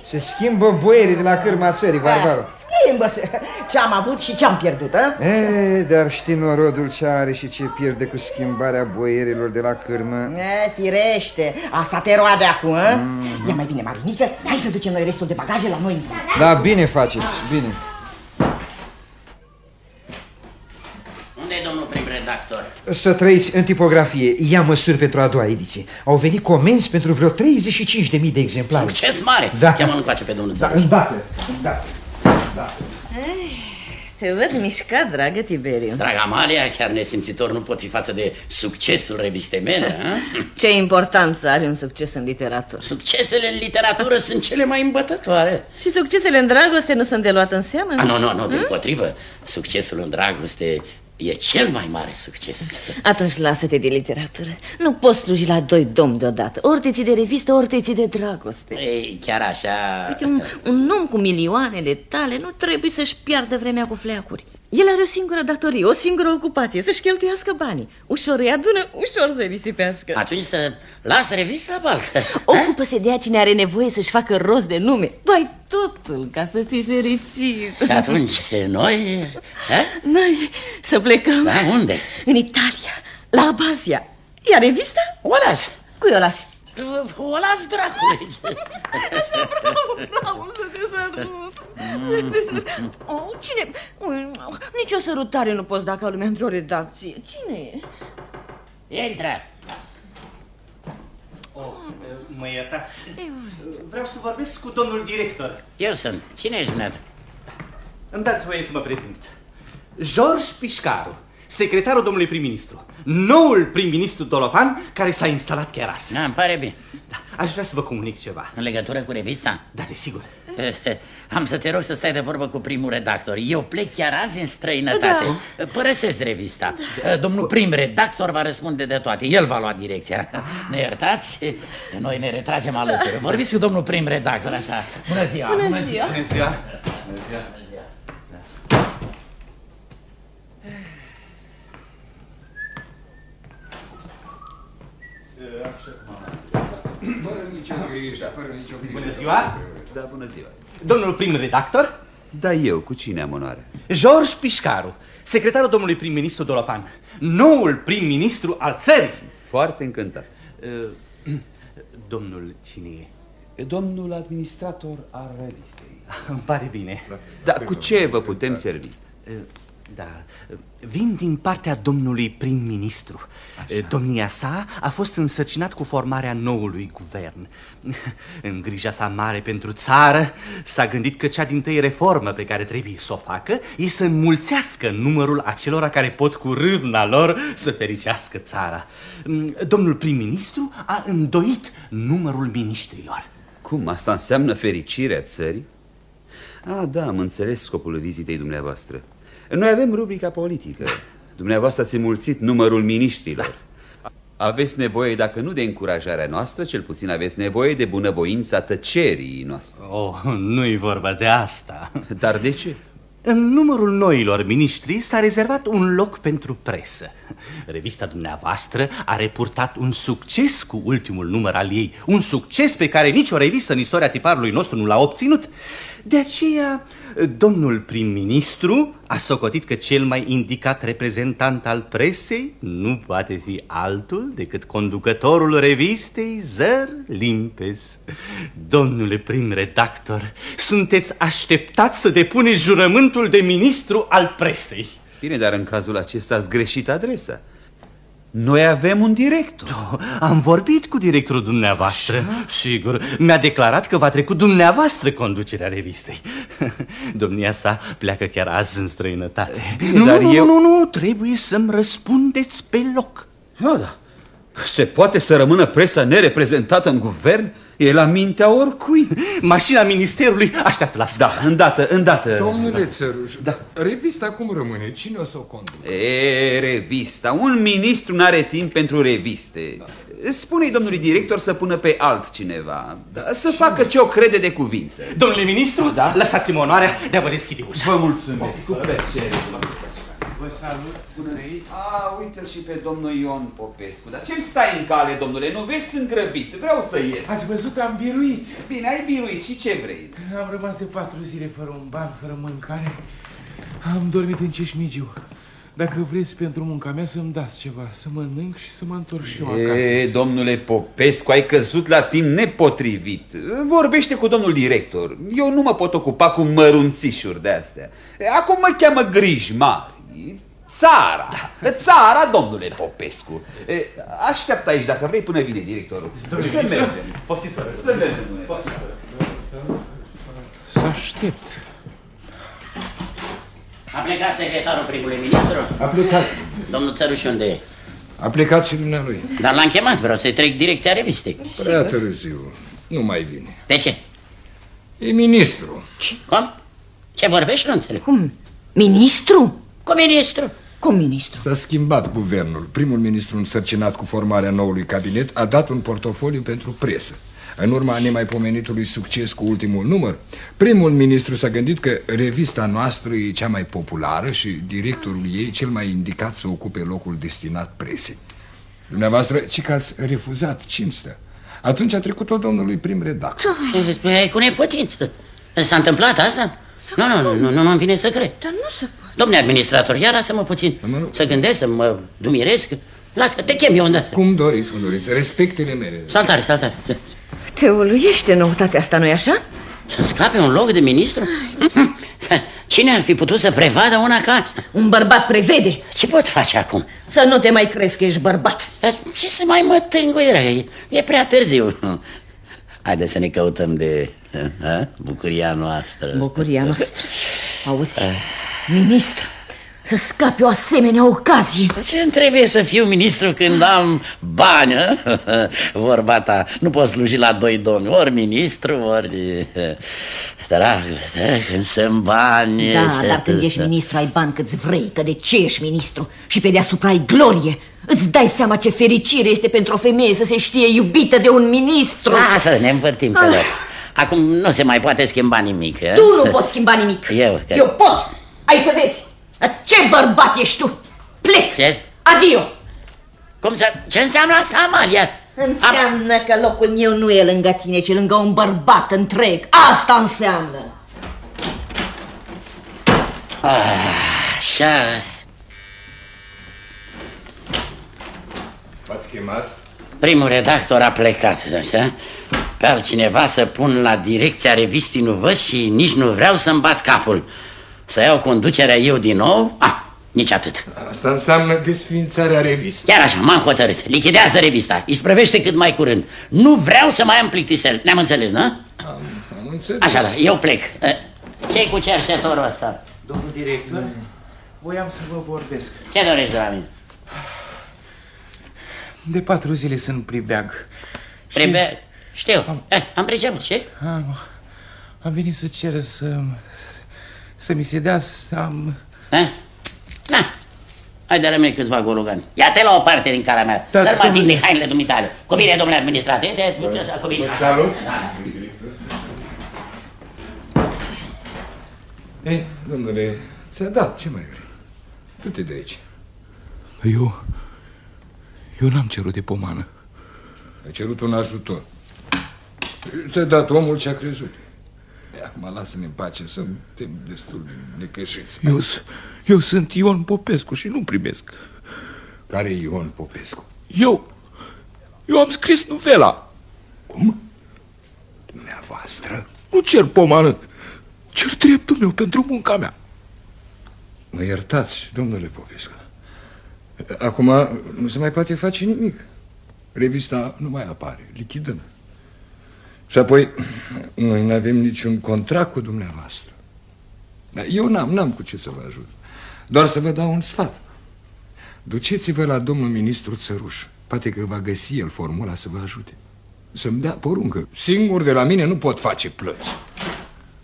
Se schimbă boierii de la cârma țării, Varvaro. Schimbă-se. Ce-am avut și ce-am pierdut, a? E, dar știi norodul ce are și ce pierde cu schimbarea boierilor de la cârmă. E, firește. Asta te roade acum, a? Mm-hmm. Ia mai bine, Marinică, hai să ducem noi restul de bagaje la noi. Da, bine faceți, bine. Să trăiți în tipografie. Ia măsuri pentru a doua ediție. Au venit comenzi pentru vreo treizeci și cinci de mii de exemplare. Succes mare! Da. Cheamă-l încoace pe domnul Țăruș. Da, da, da. Te văd mișcat, dragă Tiberiu. Dragă Amalia, chiar nesimțitor nu pot fi față de succesul revistei mele. Ce importanță are un succes în literatură? Succesele în literatură sunt cele mai îmbătătoare. Și succesele în dragoste nu sunt de luat în seamă? A, nu, nu, nu, dimpotrivă. Succesul în dragoste... E cel mai mare succes. Atunci lasă-te de literatură. Nu poți sluji la doi domni deodată. Ori te ții de revistă, ori te ții de dragoste. Ei, chiar așa... Uite, un, un om cu milioanele tale nu trebuie să-și piardă vremea cu fleacuri. El are o singură datorie, o singură ocupație, să-și cheltuiască banii. Ușor îi adună, ușor să-i risipească. Atunci să lasă revista baltă. Ocupă-se de ea cine are nevoie să-și facă rost de nume. Tu ai totul ca să fii fericit. Și atunci noi... A? Noi să plecăm. Da, unde? În Italia, la Abasia. Iar revista? O las. Cui o lași? O las, dracului. Așa, bravo, bravo, să te sărut. Oh, cine? Nici o sărutare nu poți da ca lumea într-o redacție. Cine e? Intră. Oh, mă iertați. Vreau să vorbesc cu domnul director. Eu sunt. Cine ești dumneavoastră? Îmi dați voie să mă prezint. George Piscaru, secretarul domnului prim-ministru. Noul prim-ministru Dolopan, care s-a instalat chiar azi. Da, îmi pare bine. Da, aș vrea să vă comunic ceva. În legătură cu revista? Da, desigur. Am să te rog să stai de vorbă cu primul redactor. Eu plec chiar azi în străinătate. Da. Părăsesc revista. Da. Domnul prim redactor va răspunde de toate. El va lua direcția. Ah. Ne iertați? Noi ne retragem alături. Da. Vorbiți cu domnul prim redactor, așa. Bună ziua! Bună, Bună ziua! Bună ziua! Bună ziua. Fără nicio grijă, fără nicio grijă. Bună ziua! Da, bună ziua! Domnul prim-redactor? Da, eu. Cu cine am onoare? George Piscaru, secretarul domnului prim-ministru Dolopan. Noul prim-ministru al țării. Foarte încântat. Domnul cine e? Domnul administrator al revistei. Îmi pare bine. Dar cu ce vă putem servi? Da, vin din partea domnului prim-ministru. Domnia sa a fost însărcinat cu formarea noului guvern. În grija sa mare pentru țară s-a gândit că cea dintâi reformă pe care trebuie să o facă e să înmulțească numărul acelora care pot cu râvna lor să fericească țara. Domnul prim-ministru a îndoit numărul miniștrilor. Cum? Asta înseamnă fericirea țării? Ah, da, am înțeles scopul vizitei dumneavoastră. Noi avem rubrica politică. Dumneavoastră ați înmulțit numărul miniștrilor. Aveți nevoie, dacă nu de încurajarea noastră, cel puțin aveți nevoie de bunăvoința tăcerii noastre. Oh, nu-i vorba de asta. Dar de ce? În numărul noilor miniștri s-a rezervat un loc pentru presă. Revista dumneavoastră a reportat un succes cu ultimul număr al ei. Un succes pe care nicio revistă în istoria tiparului nostru nu l-a obținut. De aceea, domnul prim-ministru a socotit că cel mai indicat reprezentant al presei nu poate fi altul decât conducătorul revistei Zări Limpezi. Domnule prim-redactor, sunteți așteptat să depuneți jurământul de ministru al presei. Bine, dar în cazul acesta ați greșit adresa. Noi avem un director. Am vorbit cu directorul dumneavoastră. Așa? Sigur, mi-a declarat că va trecut dumneavoastră conducerea revistei. Domnia sa pleacă chiar azi în străinătate. Bine, nu, dar nu, eu... nu, nu, nu, trebuie să-mi răspundeți pe loc. Da, da. Se poate să rămână presa nereprezentată în guvern? E la mintea oricui. Mașina ministerului așteaptă la scara. Da, îndată, îndată. Domnule Țăruș, da. Revista cum rămâne? Cine o să o conducă? E, revista. Un ministru n-are timp pentru reviste. Da. Spune-i domnului director să pună pe altcineva. Da. Să Cine? facă ce o crede de cuvință. Domnule ministru, da? Lăsați-mi onoarea de a vă deschide ușa. Vă mulțumesc. Cu plăcere. Vă salut, sunteți? A, uite-l și pe domnul Ion Popescu. Dar ce-mi stai în cale, domnule? Nu vezi, sunt grăbit. Vreau să ies. Ați văzut, am biruit. Bine, ai biruit. Și ce vrei? Am rămas de patru zile fără un ban, fără mâncare. Am dormit în ceșmigiu. Dacă vreți pentru munca mea să-mi dați ceva, să mănânc și să mă întorc și eu acasă. E, domnule Popescu, ai căzut la timp nepotrivit. Vorbește cu domnul director. Eu nu mă pot ocupa cu mărunțișuri de astea. Acum mă cheamă griji mari. Țara, da. Țara, domnule Popescu. Așteaptă aici, dacă vrei, până vine directorul. Domnule, să mergem. Poftiți, să mergem. Să aștept. A plecat secretarul primului ministru? A plecat. Domnul Țăruș unde e? A plecat și dumnealui. Dar l-am chemat, vreau să-i trec direcția revistei. Prea târziu, nu mai vine. De ce? E ministru. Ce? Cum? Ce vorbești? Nu înțeleg. Cum? Ministru? Cu ministru. Cu ministru. S-a schimbat guvernul. Primul ministru însărcinat cu formarea noului cabinet a dat un portofoliu pentru presă. În urma nemaipomenitului succes cu ultimul număr, primul ministru s-a gândit că revista noastră e cea mai populară și directorul ei cel mai indicat să ocupe locul destinat presei. Dumneavoastră, ci că ați refuzat cinstea. Atunci a trecut-o domnului prim-redactor. E cu neputință. S-a întâmplat asta? Nu, nu, nu, nu m-am vine să cred. Dar nu se poate. Domnule administrator, ia lasă-mă puțin să gândesc, să mă dumiresc. Lasă, te chem eu îndată. Cum doriți, cum doriți, respectele mele. Saltare, saltare. Te uluiește noutatea asta, nu-i așa? Să-mi scape un loc de ministru? Cine ar fi putut să prevadă una ca asta? Un bărbat prevede. Ce pot face acum? Să nu te mai crezi că ești bărbat. Dar ce să mai mă tânguie? E prea târziu. Haide să ne căutăm de a? bucuria noastră. Bucuria noastră. Auzi? Ministru, să scapi o asemenea ocazie. Ce-mi trebuie să fiu ministru când am bani? Vorba ta, nu pot sluji la doi domni. Ori ministru, ori... Dragul, când sunt bani... Da, dar când ești ministru ai bani cât vrei. Că de ce ești ministru? Și pe deasupra ai glorie. Îți dai seama ce fericire este pentru o femeie să se știe iubită de un ministru. Lasă, ne învârtim pe loc. Acum nu se mai poate schimba nimic. Tu nu poți schimba nimic. Eu, că... Eu pot. Ai să vezi. Ce bărbat ești tu? Plec. Ce? Adio. Cum să... Ce înseamnă asta, Amalia? Înseamnă A... că locul meu nu e lângă tine, ci lângă un bărbat întreg. Asta înseamnă. Așa. V-ați chemat? Primul redactor a plecat, așa? Pe altcineva să pun la direcția revistii nu văd și nici nu vreau să-mi bat capul. Să iau conducerea eu din nou? Ah, nici atât. Asta înseamnă desființarea revistei. Chiar așa, m-am hotărât. Lichidează revista. Isprăvește cât mai curând. Nu vreau să mai am plictisel. Ne-am înțeles, nu? Am, am înțeles. Așa, da, eu plec. Ce-i cu cerșetorul ăsta? Domnul director, mm. voiam să vă vorbesc. Ce dorești de la mine? De patru zile sunt pribeag. Pribeag? Și... Știu, am, am priceput, știi? Am, am venit să cer să... să mi se dea să am... Eh? Na, hai de la mine câțiva gologani. Ia-te la o parte din cara mea, să-l mă ating de hainele dumitale. Cu bine, domnule administrator, cu bine. Salut! Ei, domnule, ți-a dat, ce mai vrei? Du-te de aici. Eu... eu n-am cerut de pomană. Ai cerut un ajutor. Ți-a dat omul ce-a crezut. Acum lasă-ne în pace, suntem destul de necășiți. Eu, eu sunt Ion Popescu și nu primesc. Care e Ion Popescu? Eu, eu am scris novela. Cum? Dumneavoastră? Nu cer pomană, cer dreptul meu pentru munca mea. Mă iertați, domnule Popescu. Acum nu se mai poate face nimic. Revista nu mai apare, lichidăm. Și apoi, noi nu avem niciun contract cu dumneavoastră. Dar eu n-am, n-am cu ce să vă ajut. Doar să vă dau un sfat. Duceți-vă la domnul ministru Țăruș. Poate că va găsi el formula să vă ajute. Să-mi dea poruncă. Singur de la mine nu pot face plăți.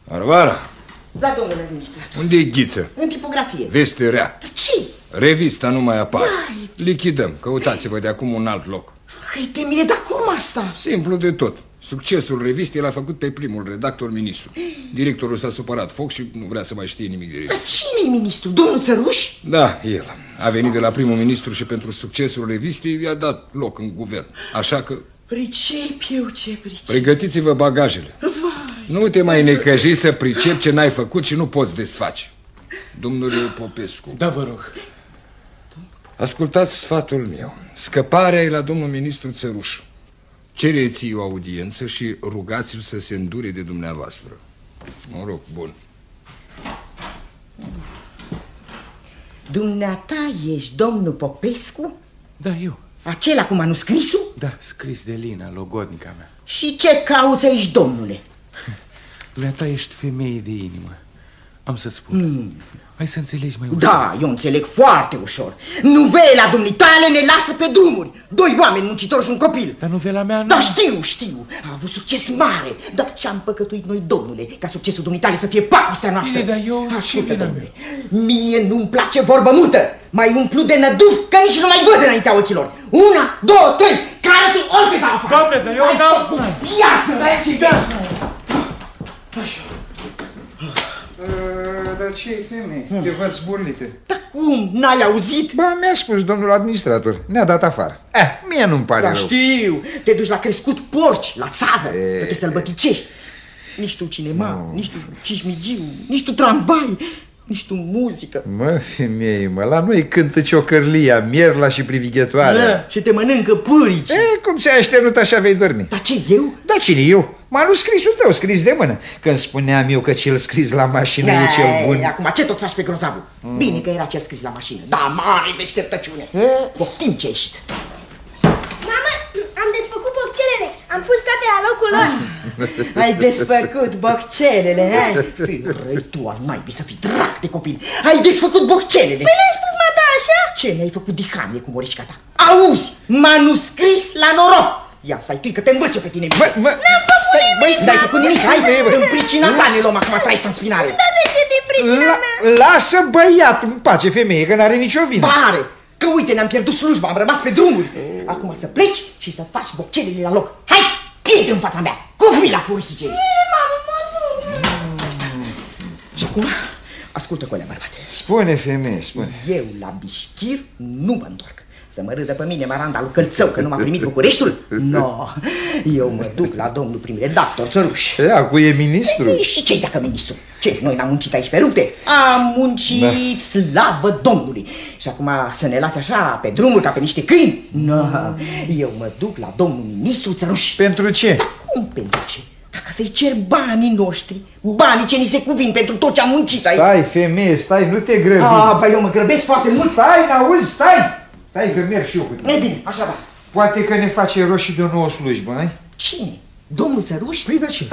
Varvara! Da, domnule administrator. Unde e Ghiță? În tipografie. Veste rea. Ce? Revista nu mai apare. Da, lichidăm. Căutați-vă de acum un alt loc. Hai de mine, dar cum asta? Simplu de tot. Succesul revistei l-a făcut pe primul redactor, ministru. Directorul s-a supărat foc și nu vrea să mai știe nimic de revistă. Cine e ministru? Domnul Țăruș? Da, el. A venit de la primul ministru și pentru succesul revistei i-a dat loc în guvern. Așa că... Pricep eu ce pricep. Pregătiți-vă bagajele. Vai. Nu te mai necăji să pricep ce n-ai făcut și nu poți desfaci. Domnule Popescu. Da, vă rog. Ascultați sfatul meu. Scăparea e la domnul ministru Țăruș. Cereți-i o audiență și rugați-l să se îndure de dumneavoastră. Noroc bun. Dumneata ești domnul Popescu? Da, eu. Acela cu manuscrisul? Da, scris de Lina, logodnica mea. Și ce cauți aici, domnule? Dumneata ești femeie de inimă. Am să-ți spun. Mm. Hai să înțelegi mai ușor. Da, eu înțeleg foarte ușor. Nuvela dumitale ne lasă pe drumuri. Doi oameni muncitori și un copil. Dar nuvela mea nu... Da, știu, știu. A avut succes mare. Dar ce-am păcătuit noi, domnule, ca succesul dumitale să fie pacostea noastră? Bine, dar eu... Ascultă, domnule, mie nu-mi place vorbă multă. Mai umplu de năduf că nici nu mai văd înaintea ochilor. Una, două, trei, care-te oricât am afară. Doamne, dar eu n-am... Iasă! Așa... Dar ce-i femeie? Te văd zburlite. Dar cum? N-ai auzit? Ba, mi-a spus domnul administrator. Ne-a dat afară. Eh, mie nu-mi pare rău. Știu, te duci la crescut porci, la țară, să te sălbăticești. Nici tu cinema, nici tu cismigiu, nici tu tramvai, nici tu muzică. Mă, femeie, mă, la noi cântă ciocărlia, mierla și privighetoarea. Și te mănâncă purici. E, cum ți-ai așternut, așa vei dormi. Dar ce, eu? Da, cine eu? Manuscrisul tău, scris de mână. Când spuneam eu că cel scris la mașină e cel bun. Acum ce tot faci pe grozavul? Mm. Bine că era cel scris la mașină. Da, mare deșteptăciune. Poftim ce ești. Mama, am desfăcut boccelele. Am pus toate la locul lor. Ah, ai desfăcut boccelele, hai? Fii răi tu al naibii să fii drac de copil. Ai desfăcut boccelele. Păi le-ai spus, mata, așa? Ce, ne-ai făcut dihanie cu morișca ta? Auzi, manuscris la noroc. Ia, stai tu, că te învăț eu pe tine. N-am făcut nimic! N-ai făcut nimic, hai! În pricina ta ne luăm acum trai să-mi spinare! Da, de ce din pricina mea? Lasă băiatul în pace, femeie, că n-are nicio vină! Pare! Că uite, ne-am pierdut slujba, am rămas pe drumuri! Acum să pleci și să faci boccelele la loc! Hai, pierd în fața mea! Cum vii la furisice? Ei, mamă, mă duc! Și acum, ascultă, colea, bărbate! Spune, femeie, spune! Eu la bișchir nu mă întorc! Să mă râdă pe mine marandalul Călțău că nu m-a primit Bucureștiul? No, eu mă duc la domnul prim-redactor Țăruș. Ea, cu e ministru. E, și ce-i dacă ministru? Ce, noi n-am muncit aici pe rupte? Am muncit, da. Slavă Domnului! Și acum să ne lase așa pe drumul ca pe niște câini? No, eu mă duc la domnul ministru Țăruș. Pentru ce? Da, cum pentru ce? Dacă să-i cer banii noștri, banii ce ni se cuvin pentru tot ce am muncit aici. Stai, femeie, stai, nu te grăbi. A, bă, eu mă grăbesc foarte mult. Stai, n-auzi, stai! Stai că merg și eu cu tine. E bine, așa da. Poate că ne face roșii de o nouă slujbă, ai? Cine? Domnul Țăruș? Păi, da ce?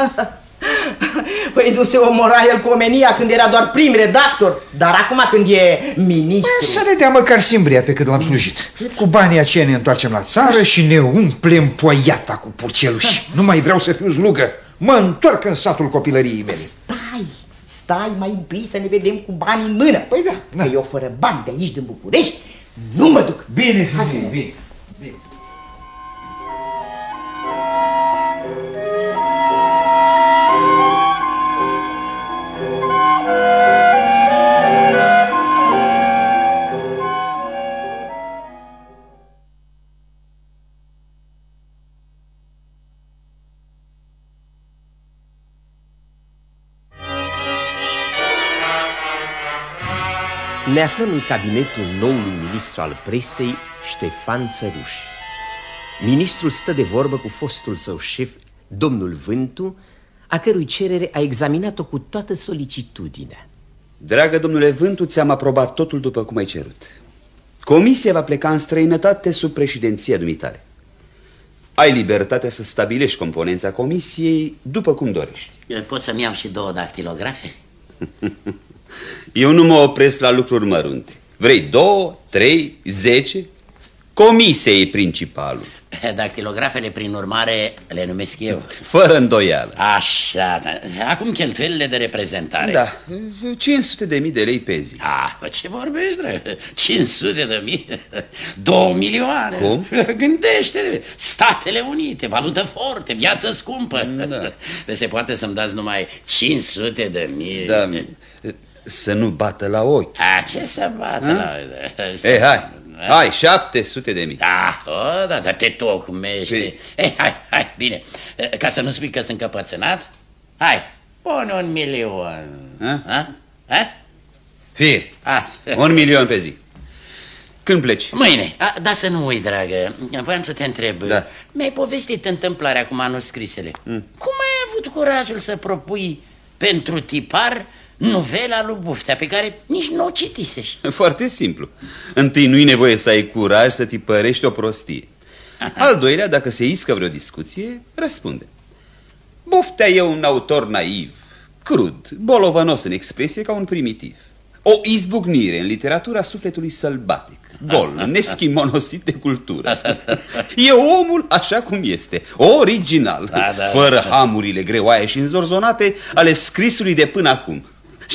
Păi nu se omora el cu omenia când era doar prim redactor, dar acum când e ministru. Păi să ne dea măcar simbria pe cât l-am slujit. Cu banii aceia ne întoarcem la țară și ne umplem poiata cu purceluși. Nu mai vreau să fiu slugă. Mă întorc în satul copilăriei mele. Stai, stai mai întâi să ne vedem cu banii în mână. Păi da, da. Că eu fără bani de aici din București nu mă duc. Bine, femeie, bine, bine. Ne aflăm în cabinetul noului ministru al presei, Ștefan Țăruș. Ministrul stă de vorbă cu fostul său șef, domnul Vântu, a cărui cerere a examinat-o cu toată solicitudinea. Dragă domnule Vântu, ți-am aprobat totul după cum ai cerut. Comisia va pleca în străinătate sub președinția dumitale. Ai libertatea să stabilești componența comisiei după cum dorești. Eu pot să-mi iau și două dactilografe? Eu nu mă opresc la lucruri mărunte. Vrei două, trei, zece? Comisia e principalul. Dactilografele, prin urmare, le numesc eu. Fără îndoială. Așa, acum cheltuielile de reprezentare. Da, cinci sute de mii de lei pe zi. Ah, ce vorbești, dragă? cinci sute de mii? două milioane? Cum? Gândește-te, Statele Unite, valută forte, viață scumpă. Da. Se poate să-mi dați numai cinci sute de mii. Da, să nu bată la ochi. A, ce să bată ha? La ochi? Ei, hai. Hai, șapte sute de mii. Da, o, da, dar te tocmești. Ei, hai, hai, bine. Ca să nu spui că sunt căpățânat, hai, pune un milion. A? A? A? Fie, a. un milion pe zi. Când pleci? Mâine. A, da, să nu uit, dragă. Voiam să te întreb. Da. Mi-ai povestit întâmplarea cu manuscrisele. Mm. Cum ai avut curajul să propui pentru tipar novela lui Buftea, pe care nici nu o citisești? Foarte simplu. Întâi, nu-i nevoie să ai curaj să tipărești o prostie. Aha. Al doilea, dacă se iscă vreo discuție, răspunde. Buftea e un autor naiv, crud, bolovănos în expresie ca un primitiv. O izbucnire în literatura sufletului sălbatic, gol, neschimonosit de cultură. E omul așa cum este, original, da, da, fără da. hamurile greoaie și înzorzonate ale scrisului de până acum.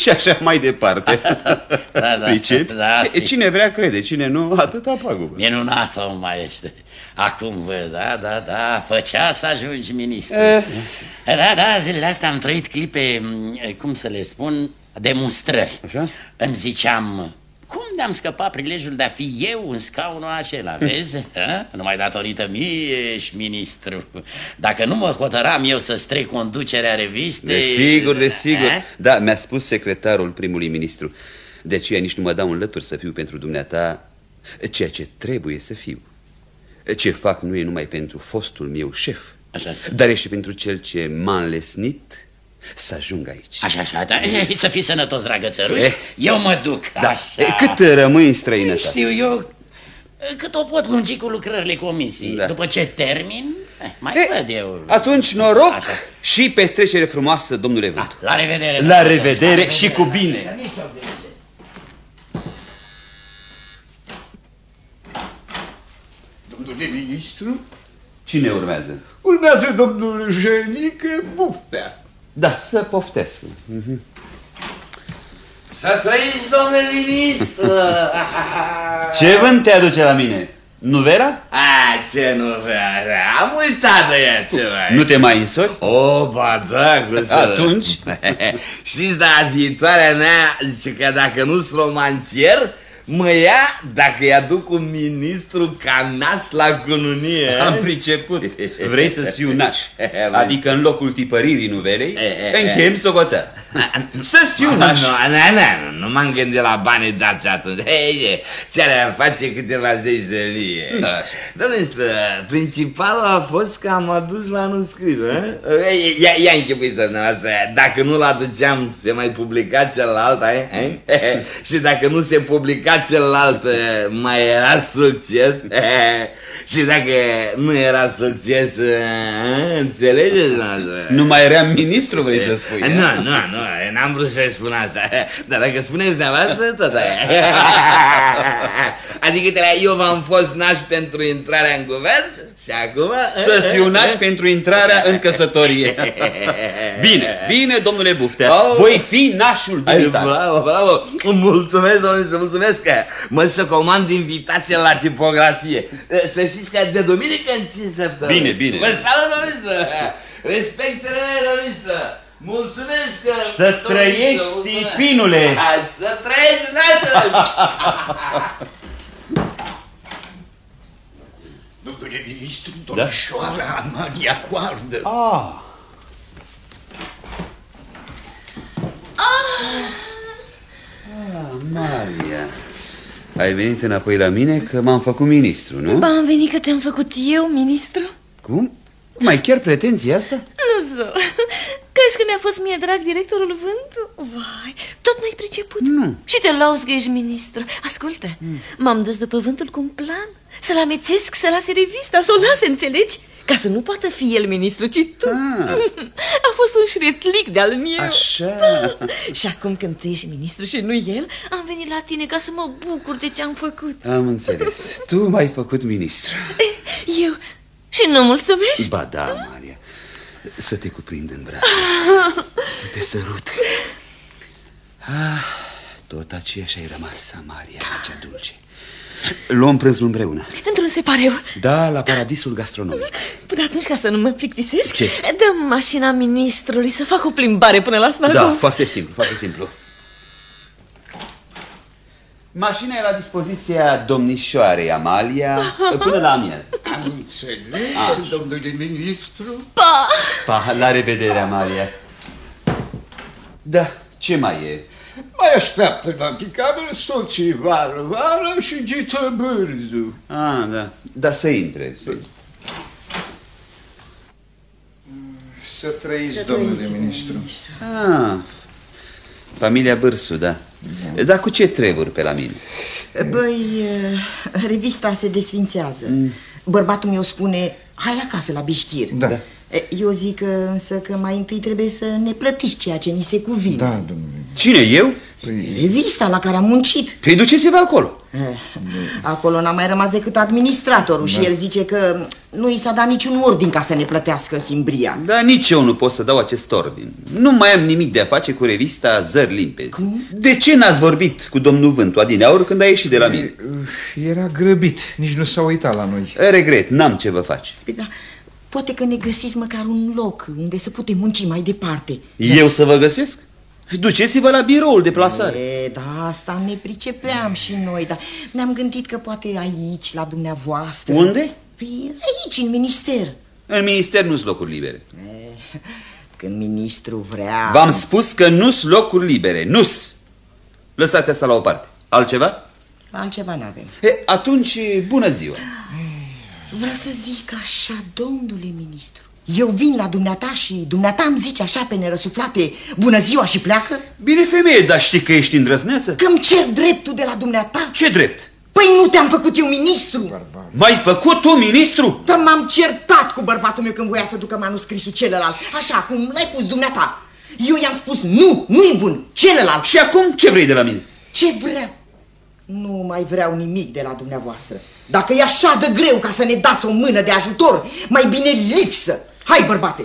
Și așa mai departe. Da, da, da, cine vrea crede, cine nu, atâta pagubă. Minunat om mai ești. Acum văd, da, da, da, făcea să ajungi ministru. E... Da, da, zilele astea am trăit clipe, cum să le spun, demonstrări. Așa? Îmi ziceam, cum de-am scăpat prilejul de a fi eu în scaunul acela, vezi? Numai datorită mie ești ministru. Dacă nu mă hotăram eu să strec conducerea revistei... Desigur, desigur. A? Da, mi-a spus secretarul primului ministru. De aceea nici nu mă dau în lături să fiu pentru dumneata ceea ce trebuie să fiu. Ce fac nu e numai pentru fostul meu șef, așa, așa. Dar e și pentru cel ce m-a înlesnit să ajung aici. Așa, așa, da. Să fii sănătos, dragă Țăruș. Eu mă duc, da. Așa. Cât rămâi în străinătate? Știu eu cât o pot lungi cu lucrările comisiei, da. După ce termin, mai e, văd eu. Atunci noroc așa. Și petrecere frumoasă, domnule Vântu. La revedere. La revedere, la revedere și cu bine. Domnule ministru? Cine urmează? Urmează domnul Jenica Buftea. Da, să poftesc. Mm-hmm. Să trăiți, domnule ministru! Ce vânt te aduce la mine? Nuvera? A, ce nuvera! Am uitat de ea ceva. Nu te mai însori? O, ba da, cu să... Atunci? Știți, dar viitoarea mea zice că dacă nu-s romantier, Mă ia dacă i-aduc un ministru ca naș la cununie. Am priceput. Vrei să-ți fiu naș. Adică în locul tipăririi nuvelei, închem socotă. Să-ți fiu naș. Nu, nu, nu, nu m-am gândit la banii dați atunci. Ți-ar face câteva zeci de lire. Domnule, principalul a fost că am adus manuscris. Ia închipuița noastră. Dacă nu l-aduceam, se mai publica celălalt. Și dacă nu se publica celălalt, mai era succes. Și dacă nu era succes, înțelegeți? Nu mai era ministru, vrei să spui? Nu, nu, nu, n-am vrut să-i spun asta. Dar dacă spuneți dumneavoastră, tot aia. Adică eu v-am fost naș pentru intrarea în guvern și acum... Să-ți fiu naș pentru intrarea în căsătorie. Bine, bine, domnule Buftea, voi fi nașul dumneavoastră. Bravo, bravo, mulțumesc, domnule, mulțumesc. Mă să comand invitație la tipografie. Să știți că de duminică în cinci săptămâni. Bine, bine. Vă salut, domnistră! Respectele, domnistră! Mulțumesc că... Să trăiești, finule! Să trăiești, nașule! Domnule ministru, domnișoara Amalia Coardă. Ah! Amalia... Ai venit înapoi la mine că m-am făcut ministru, nu? Ba, am venit că te-am făcut eu ministru? Cum? Mai chiar pretenția asta? Nu, zău. Crezi că mi-a fost mie drag directorul Vântul? Vai, tot mai priceput. Nu. Și te lauzi că ești ministru. Ascultă, m-am dus după Vântul cu un plan. Să-l amețesc, să lase revista, să o lase, înțelegi? Ca să nu poată fi el ministru, ci tu. A fost un șretlic de-al meu. Așa. Și acum când tu ești ministru și nu el, am venit la tine ca să mă bucur de ce am făcut. Am înțeles. Tu m-ai făcut ministru. Eu? Și nu mulțumești? Ba da, Amalia. Să te cuprind în brațe. Să te sărut. Tot aceeași ai rămas, Amalia, cea dulce. Luăm prânzul împreună. Într-un separeu. Da, la Paradisul Gastronomic. Până atunci, ca să nu mă plictisesc, dăm mașina ministrului să fac o plimbare până la Snagov. Da, foarte simplu, foarte simplu. Mașina e la dispoziția domnișoarei Amalia până la amiază. Am înțeles, domnule ministru. Pa! Pa, la revedere, Amalia. Da, ce mai e? Mai așteaptă în anticameră soții Varvara și Ghiță Bârzu. Ah, da. Dar să intre. Să trăiți, domnule ministru. Ah, familia Bârzu, da. Dar cu ce treburi pe la mine? Băi, revista se desfințează. Bărbatul meu spune, hai acasă la Bișchir. Da. Eu zic însă că mai întâi trebuie să ne plătiți ceea ce ni se cuvine. Da, domnule. Cine, eu? Păi... Revista la care am muncit. Păi duceți-vă acolo. Acolo n-a mai rămas decât administratorul, da. Și el zice că nu i s-a dat niciun ordin ca să ne plătească simbria. Da, nici eu nu pot să dau acest ordin. Nu mai am nimic de a face cu revista Zări Limpezi. Cum? De ce n-ați vorbit cu domnul Vântu adineaur când a ieșit de la mine? Era grăbit, nici nu s-a uitat la noi. Regret, n-am ce vă face. Da. Poate că ne găsiți măcar un loc unde să putem munci mai departe. Eu să vă găsesc? Duceți-vă la biroul de plasare. E, da, asta ne pricepeam și noi, dar ne-am gândit că poate aici, la dumneavoastră. Unde? Păi aici, în minister. În minister nu-s locuri libere. E, când ministru vrea... V-am spus că nu-s locuri libere, nu-s. Lăsați asta la o parte. Altceva? Altceva n-avem. Atunci, bună ziua. Vreau să zic așa, domnule ministru. Eu vin la dumneata și dumneata îmi zice așa pe nerăsuflate, bună ziua și pleacă? Bine, femeie, dar știi că ești îndrăzneață? Că-mi cer dreptul de la dumneata. Ce drept? Păi nu te-am făcut eu ministru. M-ai făcut tu ministru? Dar m-am certat cu bărbatul meu când voia să ducă manuscrisul celălalt. Așa, cum l-ai pus dumneata. Eu i-am spus nu, nu-i bun, celălalt. Și acum ce vrei de la mine? Ce vreau? Nu mai vreau nimic de la dumneavoastră. Dacă e așa de greu ca să ne dați o mână de ajutor, mai bine lipsă. Hai, bărbate!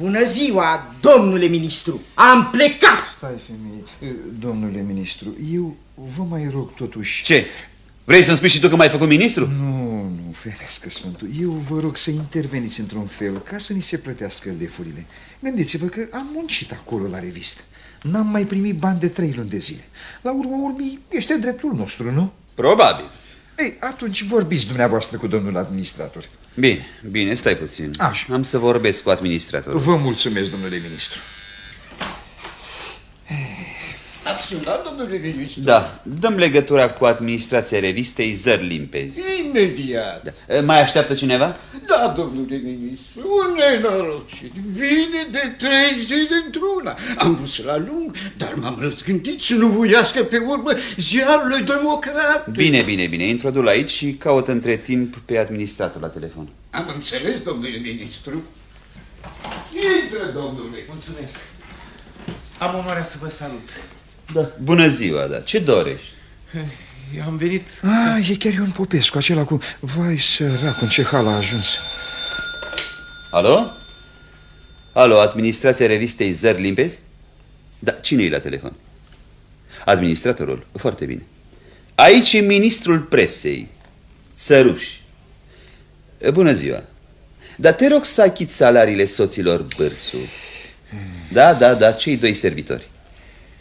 Bună ziua, domnule ministru! Am plecat! Stai, femeie, domnule ministru, eu vă mai rog totuși... Ce? Vrei să-mi spui și tu că m-ai făcut ministru? Nu, nu, ferească Sfântul, eu vă rog să interveniți într-un fel ca să ni se plătească lefurile. Gândiți-vă că am muncit acolo la revistă. n-am mai primit bani de trei luni de zile. La urmă urmii, este dreptul nostru, nu? Probabil. Ei, atunci vorbiți dumneavoastră cu domnul administrator. Bine, bine, stai puțin. Așa. Am să vorbesc cu administratorul. Vă mulțumesc, domnule ministru. Ați sunat, domnule ministru? Da, dăm legătura cu administrația revistei Zări Limpezi. Imediat. Da. Mai așteaptă cineva? Da, domnule ministru, un nenorocit. Vine de trei zile într-una. Am dus la lung, dar m-am răzgândit să nu vuiască pe urmă ziarului democrat. Bine, bine, bine. Introdu-l aici și caut între timp pe administrator la telefon. Am înțeles, domnule ministru. Intră, domnule. Mulțumesc. Am onoarea să vă salut. Da. Bună ziua, da. Ce dorești? Eu am venit... Ah, e chiar Ion Popescu, acela cu... Vai, săracul, în ce hal a ajuns. Alo? Alo, administrația revistei Zări Limpezi? Da, cine e la telefon? Administratorul, foarte bine. Aici e ministrul presei, Țăruș. Bună ziua. Dar te rog să achiți salariile soților Bârzu. Da, da, da, cei doi servitori.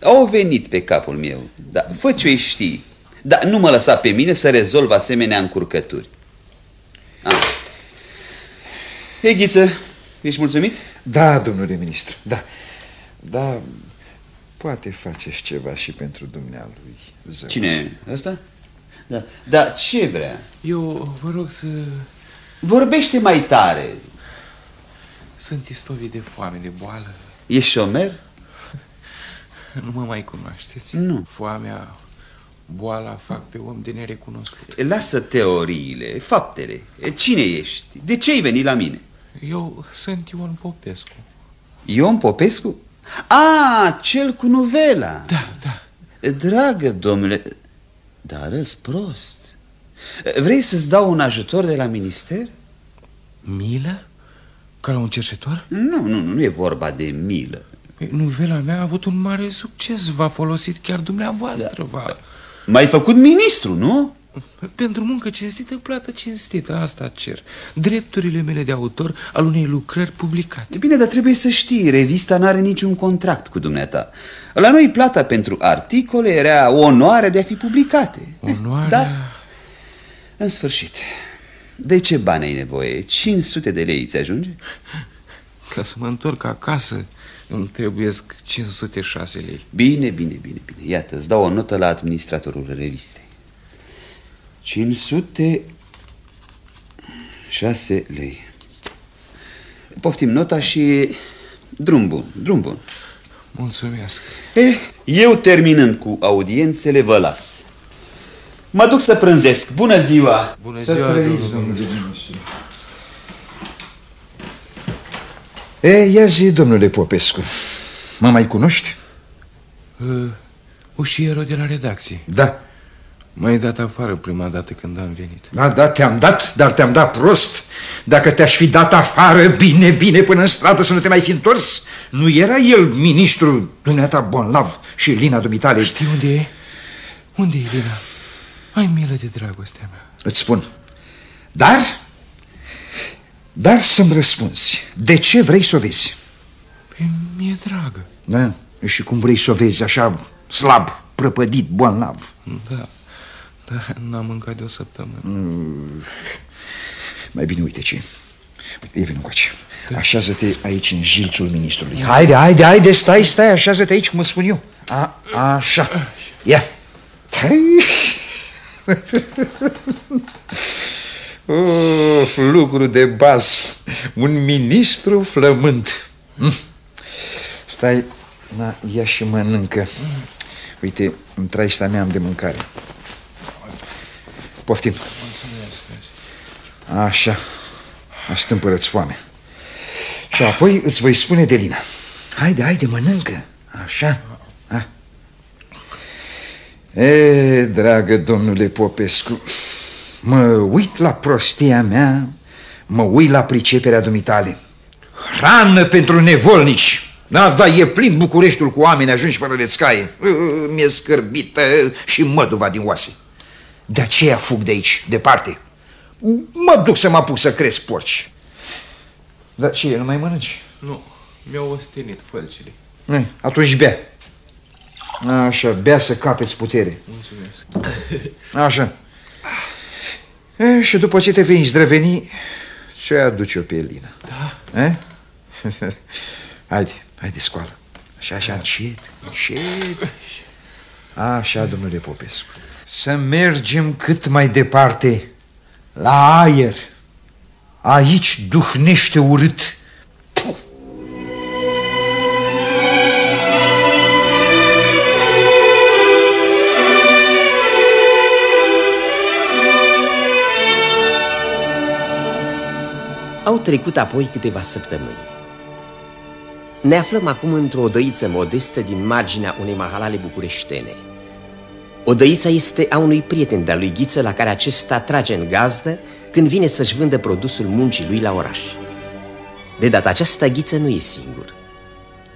Au venit pe capul meu, da, fă ce știi, dar nu mă lăsa pe mine să rezolv asemenea încurcături. Ah. Ei, Ghiță, ești mulțumit? Da, domnule ministru, da. Da, poate faceți ceva și pentru dumnealui Zău. Cine e ăsta? Da. Da, ce vrea? Eu vă rog să... Vorbește mai tare. Sunt istovit de foame, de boală. Ești șomer? Nu mă mai cunoașteți? Nu. Foamea, boala fac pe om de nerecunoscut. Lasă teoriile, faptele. Cine ești? De ce ai venit la mine? Eu sunt Ion Popescu. Ion Popescu? A, cel cu novela. Da, da. Dragă domnule, dar arăți prost. Vrei să-ți dau un ajutor de la minister? Milă? Ca la un cerșetor? Nu, nu, nu e vorba de milă. Novela mea a avut un mare succes. V-a folosit chiar dumneavoastră. Da. Da. M-ai făcut ministru, nu? Pentru muncă cinstită, plată cinstită. Asta cer. Drepturile mele de autor al unei lucrări publicate. Bine, dar trebuie să știi, revista n-are niciun contract cu dumneata. La noi plata pentru articole era onoarea de a fi publicate. Onoarea... Dar, în sfârșit, de ce bani ai nevoie? cinci sute de lei îți ajunge? Ca să mă întorc acasă îmi trebuiesc cinci sute șase lei. Bine, bine, bine, bine. Iată, îți dau o notă la administratorul revistei. cinci sute șase lei. Poftim nota și drum bun, drum bun. Mulțumesc. Eh, eu terminând cu audiențele vă las. Mă duc să prânzesc. Bună ziua! Bună ziua, domnule. E, ia zi, domnule Popescu, mă mai cunoști? Uh, ușierul de la redacție. Da. M-ai dat afară prima dată când am venit. Da, da, te-am dat, dar te-am dat prost. Dacă te-aș fi dat afară, bine, bine, până în stradă să nu te mai fi întors. Nu era el ministru, dumneata Bonlav și Lina dumitale. Știi unde e? Unde e Lina? Ai milă de dragostea mea. Îți spun. Dar... Dar să-mi răspunzi, de ce vrei să o vezi? Păi mi-e dragă. Da, și cum vrei să o vezi, așa slab, prăpădit, bolnav? Da, da, n-am mâncat de o săptămână. Mm. Mai bine uite ce. Ei, vin încoace. Da. Așează-te aici în jilțul ministrului. Da. Haide, haide, haide, stai, stai, așează-te aici, cum îți spun eu. A, așa. Ia. Of, lucru de bază. Un ministru flământ. Stai, na, ia și mănâncă. Uite, în traista mea am de mâncare. Poftim. Așa. Astâmpără-ți foamea. Și apoi îți voi spune de Lina. Haide, haide, mănâncă. Așa. A. E, dragă domnule Popescu, mă uit la prostia mea, mă uit la priceperea dumitale. Hrană pentru nevolnici. Da, da, e plin Bucureștiul cu oameni ajunși fără lețcaie. Mi-e scârbită și măduva din oase. De aceea fug de aici, departe. Mă duc să mă apuc să cresc porci. Dar ce, nu mai mănânci? Nu, mi-au ostenit fălcile. Atunci bea. Așa, bea să capeți putere. Mulțumesc. Așa. E, și după ce te vei zdrăveni, ce aduce eu pe Elina? Da. E? Haide, haide, scoală. Așa, așa, încet, încet. Așa, domnule Popescu. Să mergem cât mai departe, la aer. Aici duhnește urât. Au trecut apoi câteva săptămâni. Ne aflăm acum într-o odăiță modestă din marginea unei mahalale bucureștene. Odăița este a unui prieten de-a lui Ghiță, la care acesta trage în gazdă când vine să-și vândă produsul muncii lui la oraș. De data aceasta Ghiță nu e singur.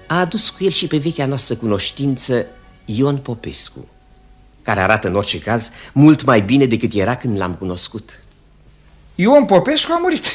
A adus cu el și pe vechea noastră cunoștință Ion Popescu, care arată în orice caz mult mai bine decât era când l-am cunoscut. Ion Popescu a murit.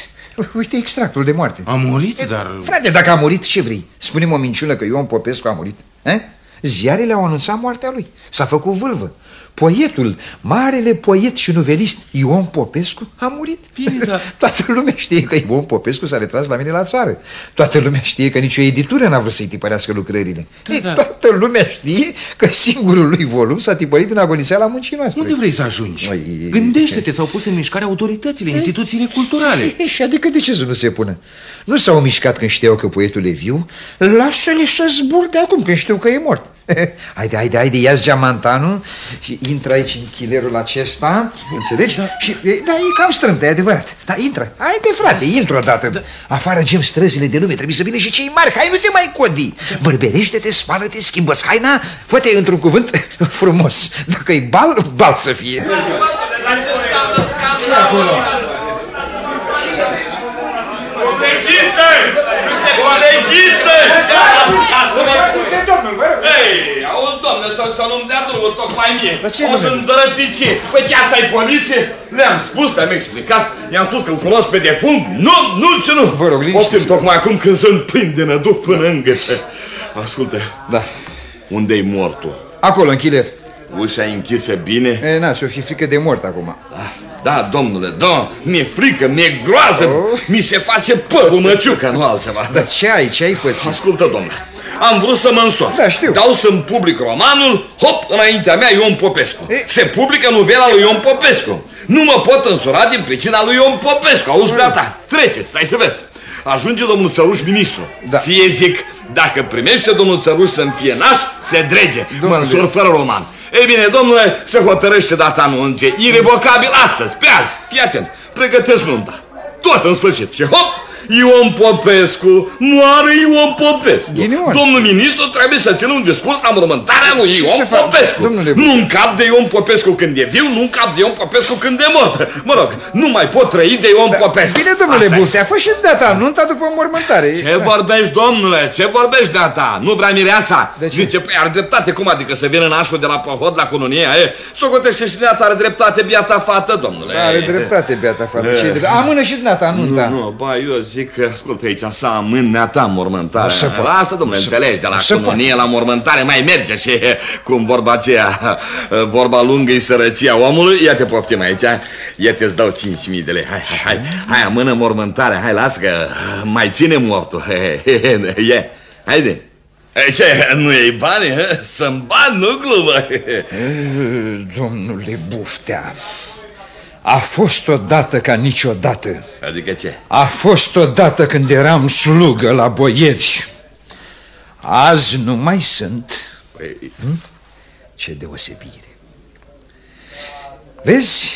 Uite extractul de moarte. A murit, e, dar... Frate, dacă a murit, ce vrei? Spune-mi o minciună că Ion Popescu a murit. Eh? Ziarele au anunțat moartea lui. S-a făcut vâlvă. Poetul, marele poet și novelist Ion Popescu a murit. Bine, da. Toată lumea știe că Ion Popescu s-a retras la mine la țară. Toată lumea știe că nicio editură n-a vrut să-i tipărească lucrările. Da, da. E, toată lumea știe că singurul lui volum s-a tipărit în agoniseala muncii noastre. Unde vrei să ajungi? Noi... Gândește-te, s-au pus în mișcare autoritățile, e? Instituțiile culturale. E, și adică de ce să nu se pună? Nu s-au mișcat când știau că poetul e viu? Lasă-le să zburde acum când știu că e mort. Haide, haide, haide, ia-ți geamantanul și intră aici în chilerul acesta, înțelegi? Da, și, da e cam strâmt, e adevărat, dar intră, haide frate, da, intră odată, da. Afară gem străzile de lume, trebuie să vină și cei mari, hai nu te mai codi, da. Bărberește-te, spală-te, schimbă-ți haina, fă-te într-un cuvânt frumos, dacă e bal, bal să fie. Ei, auzi, domnule, să nu-mi dea drumul tocmai mie. O să-mi dărătice. Păi ce, asta-i poliție? Le-am spus, le-am explicat, i-am spus că-l cunosc pe defunct. Nu, nu și nu. Vă rog, liniște. Poftim tocmai acum când sunt prind de năduf până în gâtă. Ascultă, da. Unde-i mortul? Acolo, în chiler. Ușa-i închisă bine? E, na, și-o fi frică de mort acum. Da, domnule, da, mi-e frică, mi-e groază, oh. Mi se face părul măciuca, nu altceva. Dar ce ai, ce ai pățit? Ascultă, domnule, am vrut să mă însor. Da, știu. Dau să-mi public romanul, hop, înaintea mea Ion Popescu. E? Se publică novela lui Ion Popescu. Nu mă pot însura din pricina lui Ion Popescu, auzi, beata. Treceți, stai să vezi. Ajunge domnul Țăruș ministru. Da. Fie zic, dacă primește domnul Țăruș să-mi fie naș, se drege. Domnule. Mă însor fără roman. Ei bine, domnule, se hotărăște data anunței, irevocabil astăzi, pe azi, fii atent, pregătesc nunta, tot în sfârșit și hop, Ion Popescu, moare Ion Popescu. Ghinion. Domnul ministru trebuie să țină un discurs la mormântarea lui Ion Popescu. Nu în cap de Ion Popescu când e viu, nu în cap de Ion Popescu când e mort. Mă rog, nu mai pot trăi de Ion da, Popescu. Bine, domnule Buftea, fă și data, nunta după mormântare. Ce da. Vorbești, domnule, ce vorbești data? Nu vrea mireasa? De ce? Zice, păi, are dreptate, cum adică să vină nașul de la Pohod la Cununia, e? Socotește și data, are dreptate, biata fată, domnule. Da, are dreptate, biata fată. De... Amână și data, nunta. Nu, nu, ba, eu zic că, ascultă aici, să amână ta mormântare. Lasă, domnule, înțelegi, de la cununie la mormântare mai merge și cum vorba aceea, vorba lungă-i sărăția omului. Ia te poftim aici, ia te-ți dau cinci mii de lei. Hai, hai, hai, hai, amână mormântarea, hai, lasă că mai ține mortul. Ia, haide. Ce, nu iei bani? Să-mi bani, nu glumă. Domnule Buftea, a fost odată ca niciodată. Adică ce? A fost odată când eram slugă la boieri. Azi nu mai sunt. Păi... Hm? Ce deosebire. Vezi,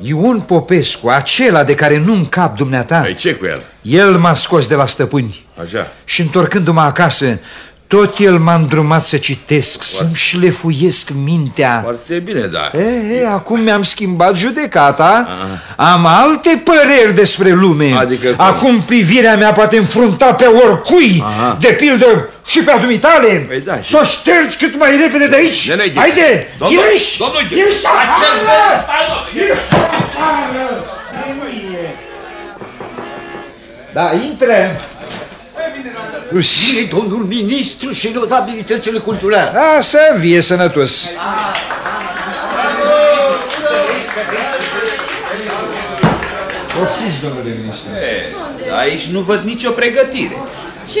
Ion Popescu, acela de care nu încap dumneata. Păi ce cu el? El m-a scos de la stăpâni. Așa. Și întorcându-mă acasă, tot el m-a îndrumat să citesc, să-mi șlefuiesc mintea. Foarte bine, da. E, e, acum mi-am schimbat judecata, aha. Am alte păreri despre lume. Adică, acum privirea mea poate înfrunta pe oricui, aha. De pildă și pe adumitale. Păi da, să o ștergi cât mai repede de aici. Haide, ieși! Ieși afară! Ieși afară! Da, intră! rușine, domnul ministru și notabilitățile culturale. Da, să vie sănătos. Poftiți, domnule ministru. Aici nu văd nicio pregătire.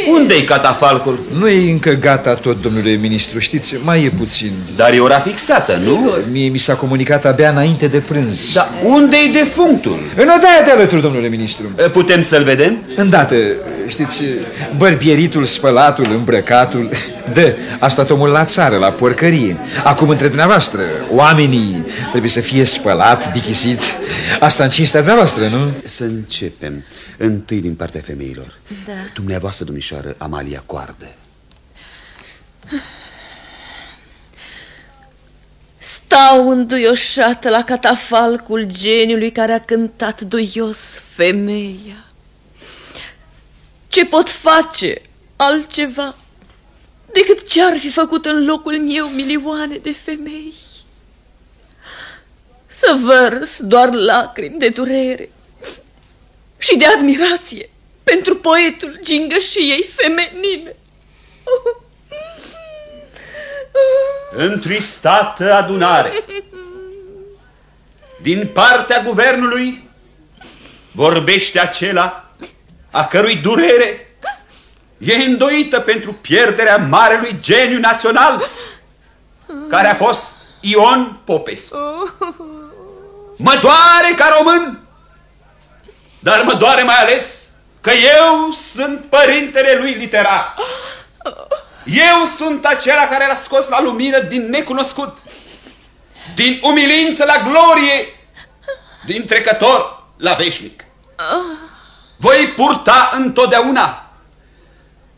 Unde-i catafalcul? Nu e încă gata tot, domnule ministru, știți, mai e puțin. Dar e ora fixată, nu? Mie mi s-a comunicat abia înainte de prânz. Dar unde-i defunctul? În odaia de alături, domnule ministru. Putem să-l vedem? Îndată, știți, bărbieritul, spălatul, îmbrăcatul. Da, a stat omul la țară, la porcărie. Acum, între dumneavoastră, oamenii trebuie să fie spălat, dichisit. Asta în cinstea dumneavoastră, nu? Să începem. Întâi din partea femeilor. Da. Dumneavoastră, domnișoară Amalia Coardă. Stau înduioșată la catafalcul geniului care a cântat duios femeia. Ce pot face altceva decât ce-ar fi făcut în locul meu milioane de femei? Să vărs doar lacrimi de durere și de admirație pentru poetul gingășiei femenine. Întristată adunare, din partea guvernului vorbește acela a cărui durere e îndoită pentru pierderea marelui geniu național care a fost Ion Popescu. Mă doare ca român, dar mă doare mai ales că eu sunt părintele lui literar. Eu sunt acela care l-a scos la lumină din necunoscut, din umilință la glorie, din trecător la veșnic. Voi purta întotdeauna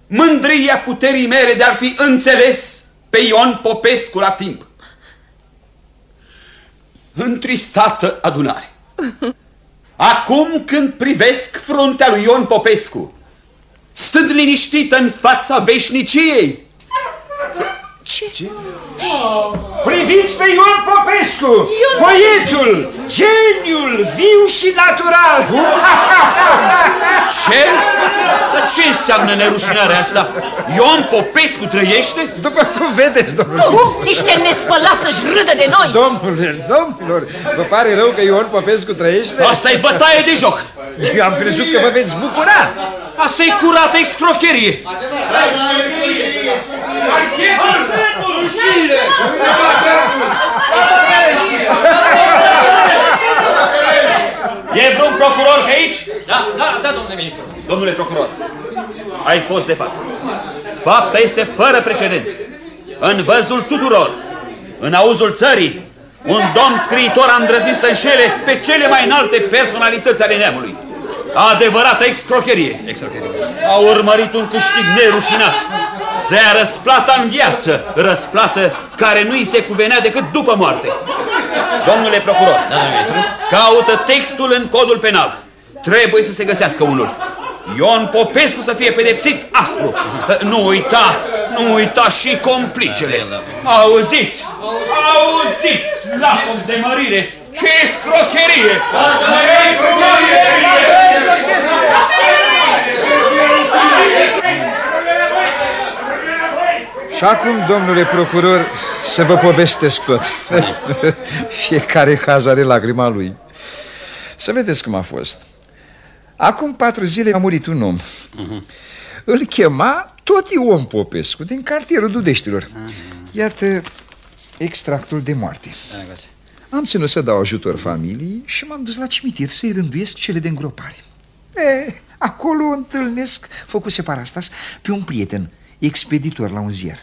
mândria puterii mele de a fi înțeles pe Ion Popescu la timp. Întristată adunare, acum când privesc fruntea lui Ion Popescu, stând liniștită în fața veșniciei. Ce? Ce? Oh. Priviți pe Ion Popescu, poetul, geniul viu și natural. Ce? Dar ce înseamnă nerușinarea asta? Ion Popescu trăiește? După cum vedeți, domnule. Uf, niște nespălați să-și râdă de noi. Domnule, domnilor, vă pare rău că Ion Popescu trăiește? Asta e bătaie de joc. Eu am crezut că vă veți bucura. Asta e curată excrocherie. E vreun procuror pe aici? Da, da, da, domnule ministru. Domnule procuror, ai fost de față. Fapta este fără precedent. În văzul tuturor, în auzul țării, un domn scriitor a îndrăznit să înșele pe cele mai înalte personalități ale neamului. Adevărată excrocherie. Excrocherie. A urmărit un câștig nerușinat. Se ia răsplata în viață, răsplată care nu-i se cuvenea decât după moarte. Domnule procuror, da, caută textul în codul penal. Trebuie să se găsească unul. Ion Popescu să fie pedepsit aspru. Nu uita, nu uita și complicele. Auziți, auziți, lacul de mărire. Ce scrocherie! Și acum, domnule procuror, să vă povestesc tot. Fiecare caz are lacrima lui. Să vedeți cum a fost. Acum patru zile a murit un om. Uh-huh. Îl chema tot Ion Popescu, din cartierul Dudeștilor. Uh-huh. Iată extractul de moarte. Am ținut să dau ajutor familiei și m-am dus la cimitir să-i rânduiesc cele de îngropare. E, acolo întâlnesc, făcuse parastas, pe un prieten, expeditor la un ziar.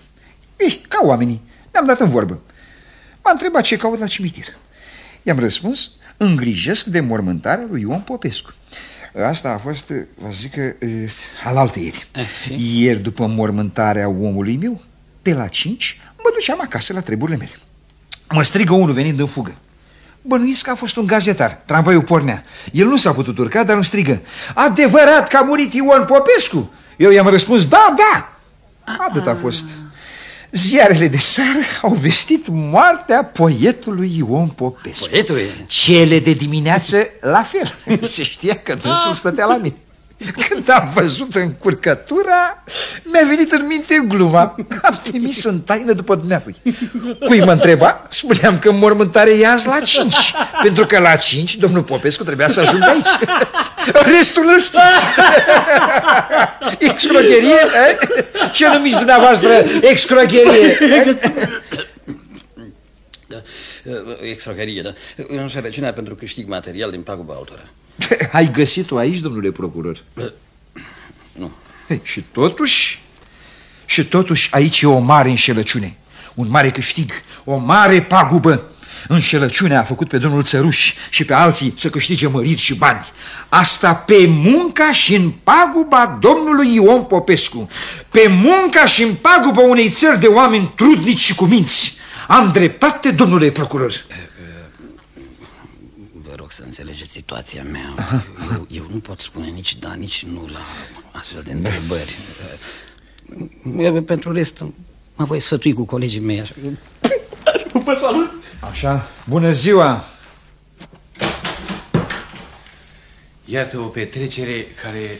Ei, ca oamenii, ne-am dat în vorbă. M-a întrebat ce caut la cimitir. I-am răspuns, îngrijesc de mormântarea lui Ion Popescu. Asta a fost, vă zic, alaltăieri. Ieri, după mormântarea omului meu, pe la cinci, mă duceam acasă la treburile mele. Mă strigă unul venind în fugă. Bănuiesc că a fost un gazetar. Tramvaiul pornea. El nu s-a putut urca, dar îmi strigă: adevărat că a murit Ion Popescu? Eu i-am răspuns: da, da. Atât a fost. Ziarele de seară au vestit moartea poetului Ion Popescu. Poetul e. Cele de dimineață la fel. Se știa că dânsul stătea la mine. Când am văzut încurcătura, mi-a venit în minte gluma. Am trimis în taină după dumnealui. Cui mă întreba, spuneam că în mormântare e azi la cinci, pentru că la cinci domnul Popescu trebuia să ajungă aici. Restul nu știți. Excrocherie? Ce numiți dumneavoastră excrocherie? Da. Excrocherie, da. Înșerăciunea pentru câștig material din paguba altora. Ai găsit-o aici, domnule procuror? Nu. Ei, și totuși, și totuși aici e o mare înșelăciune, un mare câștig, o mare pagubă. Înșelăciunea a făcut pe domnul Țăruș și pe alții să câștige măriri și bani. Asta pe munca și în paguba domnului Ion Popescu, pe munca și în paguba unei țări de oameni trudnici și cuminți. Am dreptate, domnule procuror. Să înțelegeți situația mea. Eu, eu nu pot spune nici da, nici nu la astfel de întrebări. Eu, pentru rest, mă voi sătui cu colegii mei. Așa, salut. Așa. Bună ziua! Iată o petrecere care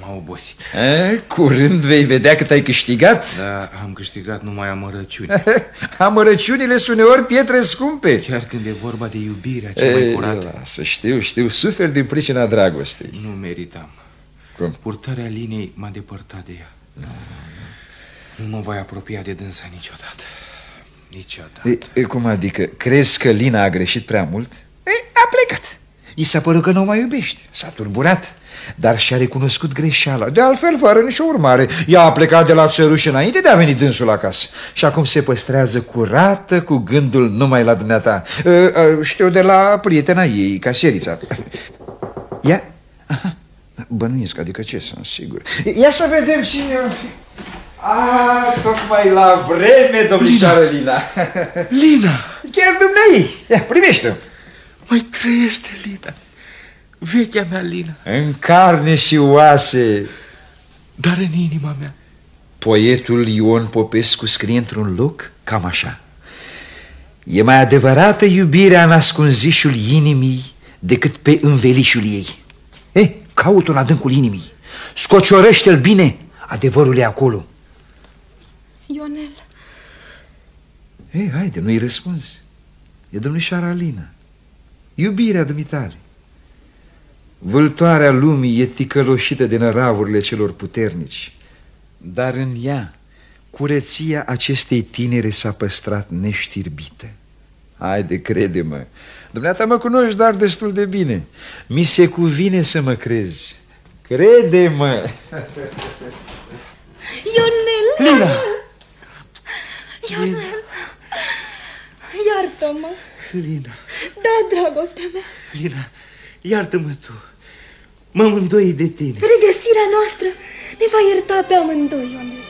m-a obosit. E, curând vei vedea cât ai câștigat. Da, am câștigat numai amărăciuni. Amărăciunile sunt uneori pietre scumpe. Chiar când e vorba de iubirea cea mai curată. Da, să știu, știu, suferi din pricina dragostei. Nu meritam. Cum? Purtarea Linei m-a depărtat de ea. Nu, nu. nu mă voi apropia de dânsa niciodată. Niciodată. E, cum adică? Crezi că Lina a greșit prea mult? E, a plecat. I s-a părut că nu o mai iubești. S-a turburat, dar și-a recunoscut greșeala. De altfel, fără nicio urmare, ea a plecat de la Țăruș înainte de a veni dânsul acasă. Și acum se păstrează curată cu gândul numai la dumneata. Știu de la prietena ei, caserița. Ia? Aha. Bănuiesc, adică ce, sunt sigur. Ia să vedem și... Ah, tocmai la vreme, domnișoară Lina. Lina! Chiar dumneai. Ia, primește-o. Mai trăiește, Lina, vechea mea Lina. În carne și oase. Dar în inima mea. Poetul Ion Popescu scrie într-un loc cam așa. E mai adevărată iubirea în ascunzișul inimii decât pe învelișul ei. Eh, caut-o în adâncul inimii. Scociorește-l bine, adevărul e acolo. Ionel. Eh, haide, nu-i răspunzi. E domnișoara Lina. Iubirea dumitale. Vâltoarea lumii e ticăloșită de năravurile celor puternici, dar în ea curăția acestei tinere s-a păstrat neștirbită. Haide, crede-mă, dumneata mă cunoști doar destul de bine. Mi se cuvine să mă crezi. Crede-mă! Ionel! Lina! Ionel! Iartă-mă! Lina. Da, dragostea mea. Lina, iartă-mă tu. M-am îndoit de tine. Regăsirea noastră ne va ierta pe amândoi, Ionel.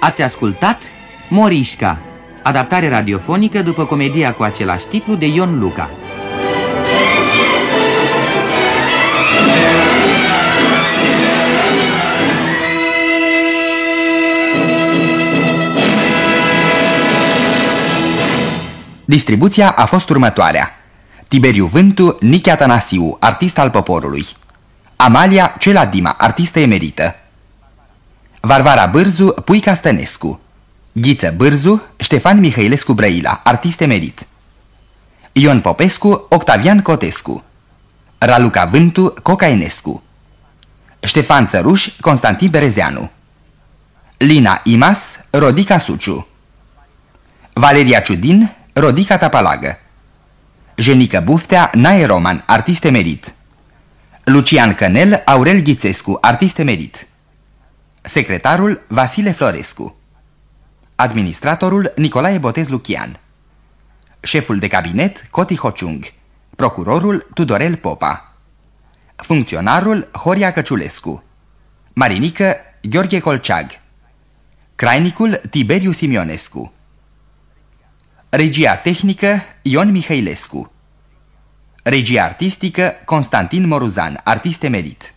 Ați ascultat Morisca, adaptare radiofonică după comedia cu același titlu de Ion Luca. Distribuția a fost următoarea: Tiberiu Vântu, Nichi Atanasiu, artist al poporului; Amalia Celadima, artistă emerită; Varvara Bârzu, Puica Stănescu; Ghiță Bârzu, Ștefan Mihailescu Brăila, artist emerit; Ion Popescu, Octavian Cotescu; Raluca Vântu, Cocainescu; Ștefan Țăruș, Constantin Berezeanu; Lina Imas, Rodica Suciu; Valeria Ciudin, Rodica Tapalagă; Jenica Buftea, Nae Roman, artist emerit; Lucian Cănel, Aurel Ghițescu, artist emerit; secretarul Vasile Florescu; administratorul Nicolae Botez Lucian; șeful de cabinet Coti Hociung; procurorul Tudorel Popa; funcționarul Horia Căciulescu; Marinică Gheorghe Colceag; crainicul Tiberiu Simionescu; regia tehnică Ion Mihailescu; regia artistică Constantin Moruzan, artist emerit.